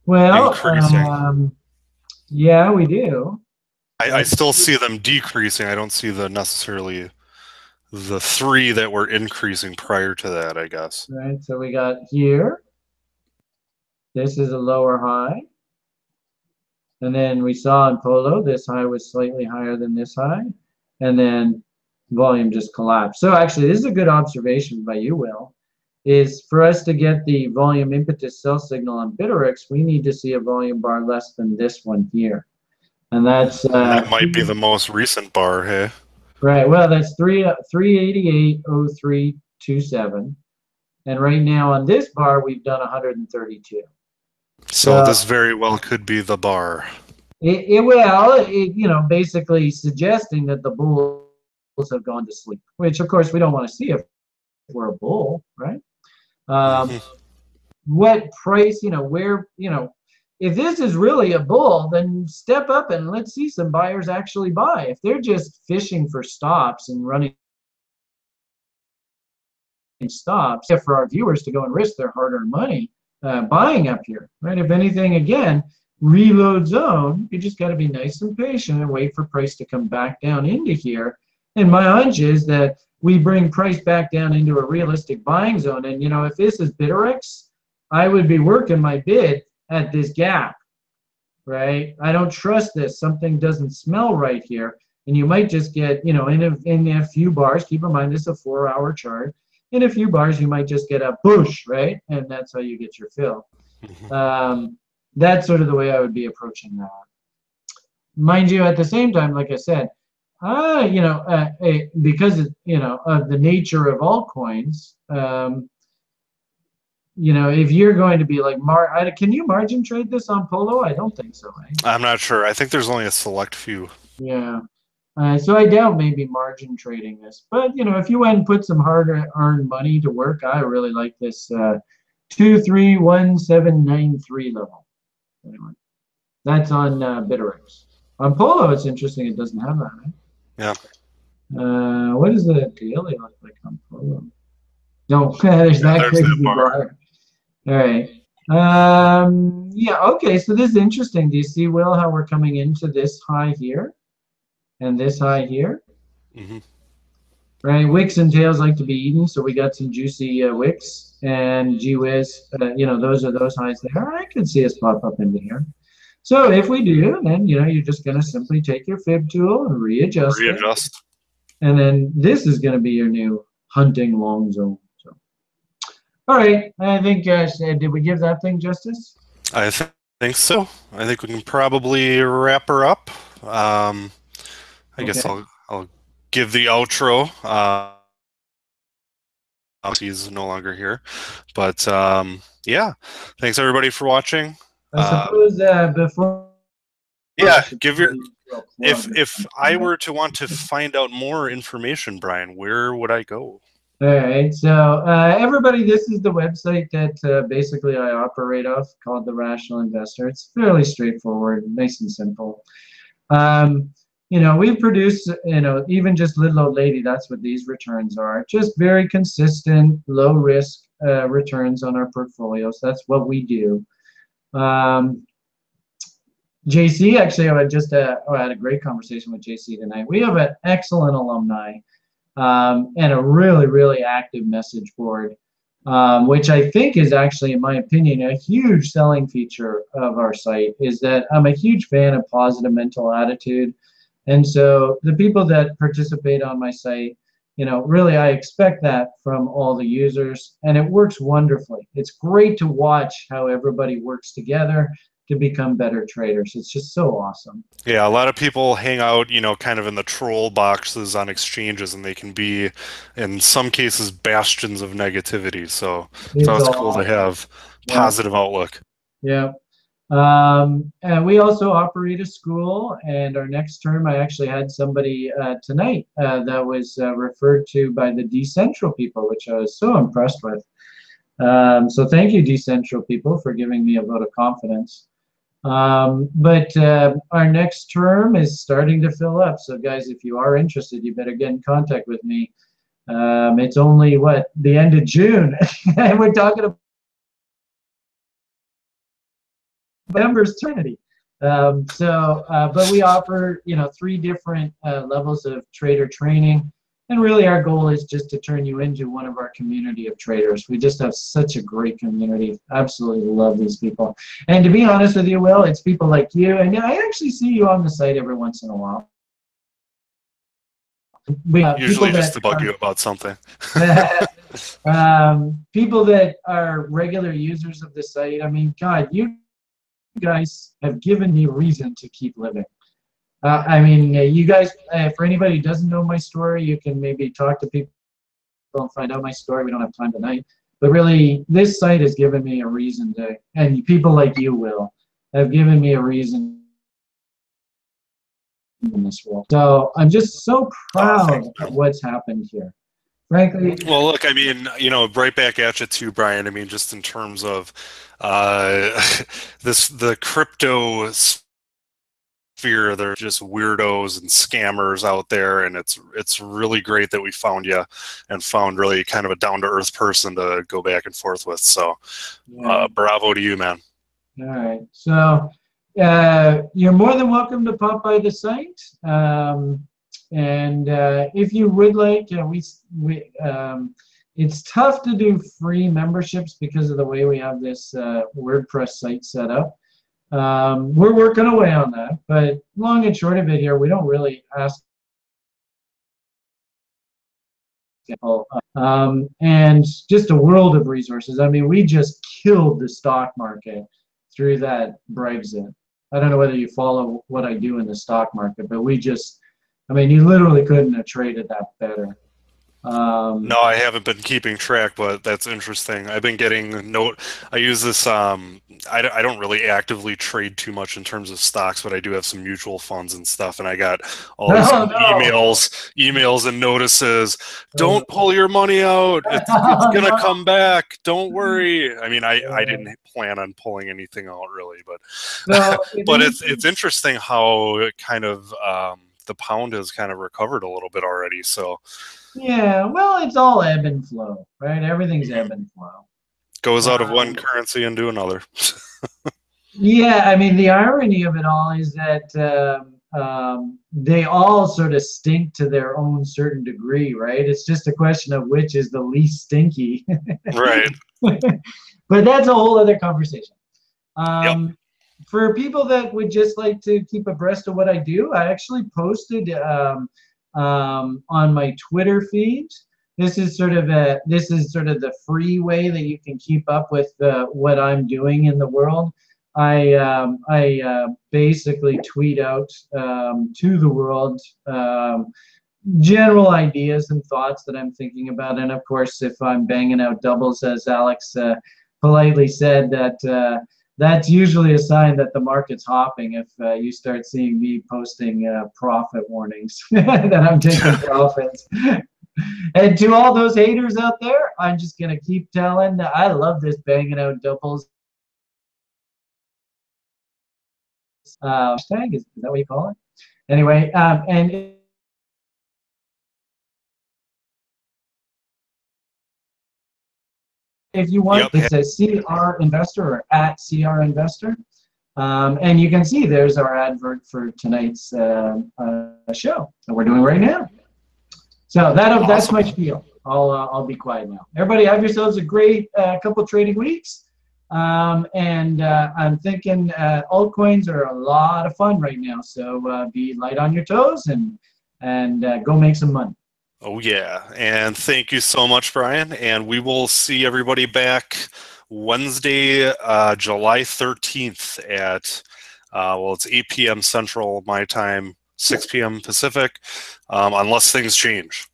well, increasing. Um, yeah, we do. I, I still see them decreasing. I don't see the necessarily... the three that were increasing prior to that, I guess. Right, so we got here. This is a lower high. And then we saw in polo, this high was slightly higher than this high. And then volume just collapsed. So actually, this is a good observation by you, Will, is for us to get the volume impetus sell signal on Bittrex, we need to see a volume bar less than this one here. And that's... Uh, that might be the most recent bar, hey? Right, well, that's three uh, three eighty-eight oh three twenty-seven. And right now on this bar, we've done one hundred thirty-two. So uh, this very well could be the bar. It, it well, it, you know, basically suggesting that the bulls have gone to sleep, which, of course, we don't want to see if we're a bull, right? Um, what price, you know, where, you know, if this is really a bull, then step up and let's see some buyers actually buy. If they're just fishing for stops and running stops, for our viewers to go and risk their hard-earned money uh, buying up here, right? If anything, again, reload zone, you just got to be nice and patient and wait for price to come back down into here. And my hunch is that we bring price back down into a realistic buying zone. And, you know, if this is Bittrex, I would be working my bid at this gap, right? I don't trust this. Something doesn't smell right here. And you might just get, you know, in a, in a few bars, keep in mind this is a four hour chart. In a few bars, you might just get a boosh, right? And that's how you get your fill. Um, that's sort of the way I would be approaching that. Mind you, at the same time, like I said, ah, you know, uh, it, because, it, you know, of the nature of altcoins, um, you know, if you're going to be like, Mar I, can you margin trade this on polo? I don't think so. Right? I'm not sure. I think there's only a select few. Yeah. Uh, so I doubt maybe margin trading this. But, you know, if you went and put some hard-earned money to work, I really like this uh, two three one seven nine three level. Anyway, that's on uh, Bittrex. On polo, it's interesting it doesn't have that, right? Yeah. Uh, what does the daily look like on polo? No, there's yeah, that crazy bar. All right. Um, yeah, okay, so this is interesting. Do you see, Will, how we're coming into this high here and this high here? Mm-hmm. Right, wicks and tails like to be eaten, so we got some juicy uh, wicks and G-Wiz. Uh, you know, those are those highs there. I can see us pop up into here. So if we do, then, you know, you're just going to simply take your fib tool and readjust Readjust. It, and then this is going to be your new hunting long zone. All right, I think, uh, did we give that thing justice? I th think so. I think we can probably wrap her up. Um, I okay. guess I'll, I'll give the outro. Uh, he's no longer here. But, um, yeah, thanks, everybody, for watching. I suppose uh, before Yeah, give your. If if I were to want to find out more information, Brian, where would I go? All right, so uh, everybody, this is the website that uh, basically I operate off, called The Rational Investor. It's fairly straightforward, nice and simple. Um, you know, we produce, you know, even just little old lady, that's what these returns are. Just very consistent, low risk uh, returns on our portfolios. That's what we do. Um, J C, actually, I just uh, oh, I had a great conversation with J C tonight. We have an excellent alumni. Um, and a really, really active message board, um, which I think is actually, in my opinion, a huge selling feature of our site, is that I'm a huge fan of positive mental attitude. And so the people that participate on my site, you know, really I expect that from all the users, and it works wonderfully. It's great to watch how everybody works together to become better traders. It's just so awesome. Yeah, a lot of people hang out, you know, kind of in the troll boxes on exchanges, and they can be, in some cases, bastions of negativity. So it's always cool to have positive outlook. Yeah. Um, and we also operate a school, and our next term, I actually had somebody uh, tonight uh, that was uh, referred to by the Decentral people, which I was so impressed with. Um, so thank you, Decentral people, for giving me a vote of confidence. Um, but uh, our next term is starting to fill up. So, guys, if you are interested, you better get in contact with me. Um, it's only, what, the end of June. And we're talking about members' eternity. Um, so, uh, but we offer, you know, three different uh, levels of trader training. And really our goal is just to turn you into one of our community of traders. We just have such a great community. Absolutely love these people. And to be honest with you, Will, it's people like you. And I actually see you on the site every once in a while. We have usually just to bug you about something. um, people that are regular users of the site. I mean, God, you guys have given me reason to keep living. Uh, I mean, uh, you guys, uh, for anybody who doesn't know my story, you can maybe talk to people and find out my story. We don't have time tonight. But really, this site has given me a reason to, and people like you, Will, have given me a reason in this world. So I'm just so proud of what's happened here. Frankly. Well, look, I mean, you know, right back at you too, Brian. I mean, just in terms of uh, this, the crypto fear, they're just weirdos and scammers out there, and it's it's really great that we found you and found really kind of a down-to-earth person to go back and forth with. So yeah. uh, bravo to you, man. All right, so uh, you're more than welcome to pop by the site, um, and uh, if you would like, you know, we we um, it's tough to do free memberships because of the way we have this uh, WordPress site set up. Um, we're working away on that, but long and short of it here, we don't really ask people. Um, and just a world of resources. I mean, we just killed the stock market through that Brexit. I don't know whether you follow what I do in the stock market, but we just, I mean, you literally couldn't have traded that better. Um, no, I haven't been keeping track, but that's interesting. I've been getting note. I use this. Um, I, I don't really actively trade too much in terms of stocks, but I do have some mutual funds and stuff. And I got all these oh, no. emails, emails and notices. Don't pull your money out. It's, it's gonna come back. Don't worry. I mean, I, I didn't plan on pulling anything out really, but no, it but it's it's interesting how it kind of um, the pound has kind of recovered a little bit already. So. Yeah, well, it's all ebb and flow, right? Everything's ebb and flow. Goes out of one um, currency into another. Yeah, I mean, the irony of it all is that um, um, they all sort of stink to their own certain degree, right? It's just a question of which is the least stinky. Right. But that's a whole other conversation. Um, yep. For people that would just like to keep abreast of what I do, I actually posted um, – Um, on my Twitter feed. This is sort of a this is sort of the free way that you can keep up with uh, what I'm doing in the world. I um, I uh, basically tweet out um, to the world um, general ideas and thoughts that I'm thinking about, and of course, if I'm banging out doubles, as Alex uh, politely said, that. Uh, that's usually a sign that the market's hopping if uh, you start seeing me posting uh, profit warnings that I'm taking profits. And to all those haters out there, I'm just going to keep telling, I love this banging out doubles. Uh, hashtag, is, is that what you call it? Anyway, um, and if you want, yep. It's a C R Investor or at C R Investor. Um, and you can see there's our advert for tonight's uh, uh, show that we're doing right now. So that, awesome. That's my spiel. I'll, uh, I'll be quiet now. Everybody have yourselves a great uh, couple trading weeks. Um, and uh, I'm thinking uh, altcoins are a lot of fun right now. So uh, be light on your toes and, and uh, go make some money. Oh, yeah. And thank you so much, Brian. And we will see everybody back Wednesday, uh, July thirteenth at, uh, well, it's eight p m Central, my time, six p m Pacific, um, unless things change.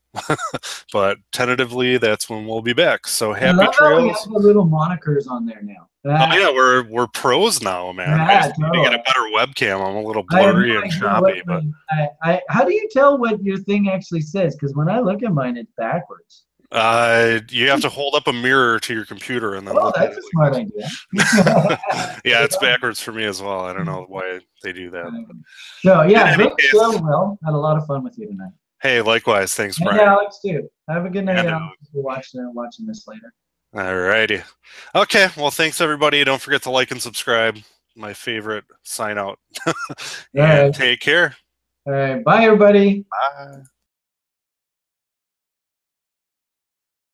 But tentatively, that's when we'll be back. So happy I love trails. How we have the little monikers on there now. That, oh, yeah, we're, we're pros now, man. I just need to get a better webcam. I'm a little blurry and choppy. But I, I, how do you tell what your thing actually says? Because when I look at mine, it's backwards. Uh, you have to hold up a mirror to your computer and then oh, look that's at it. A smart idea. Yeah, it's backwards for me as well. I don't know why they do that. So, yeah, big show, Will. Had a lot of fun with you tonight. Hey, likewise. Thanks, Brian. And Alex, too. Have a good night, Alex, if you're watching, watching this later. All righty. Okay. Well, thanks, everybody. Don't forget to like and subscribe. My favorite sign out. And all right. Take care. All right. Bye, everybody. Bye.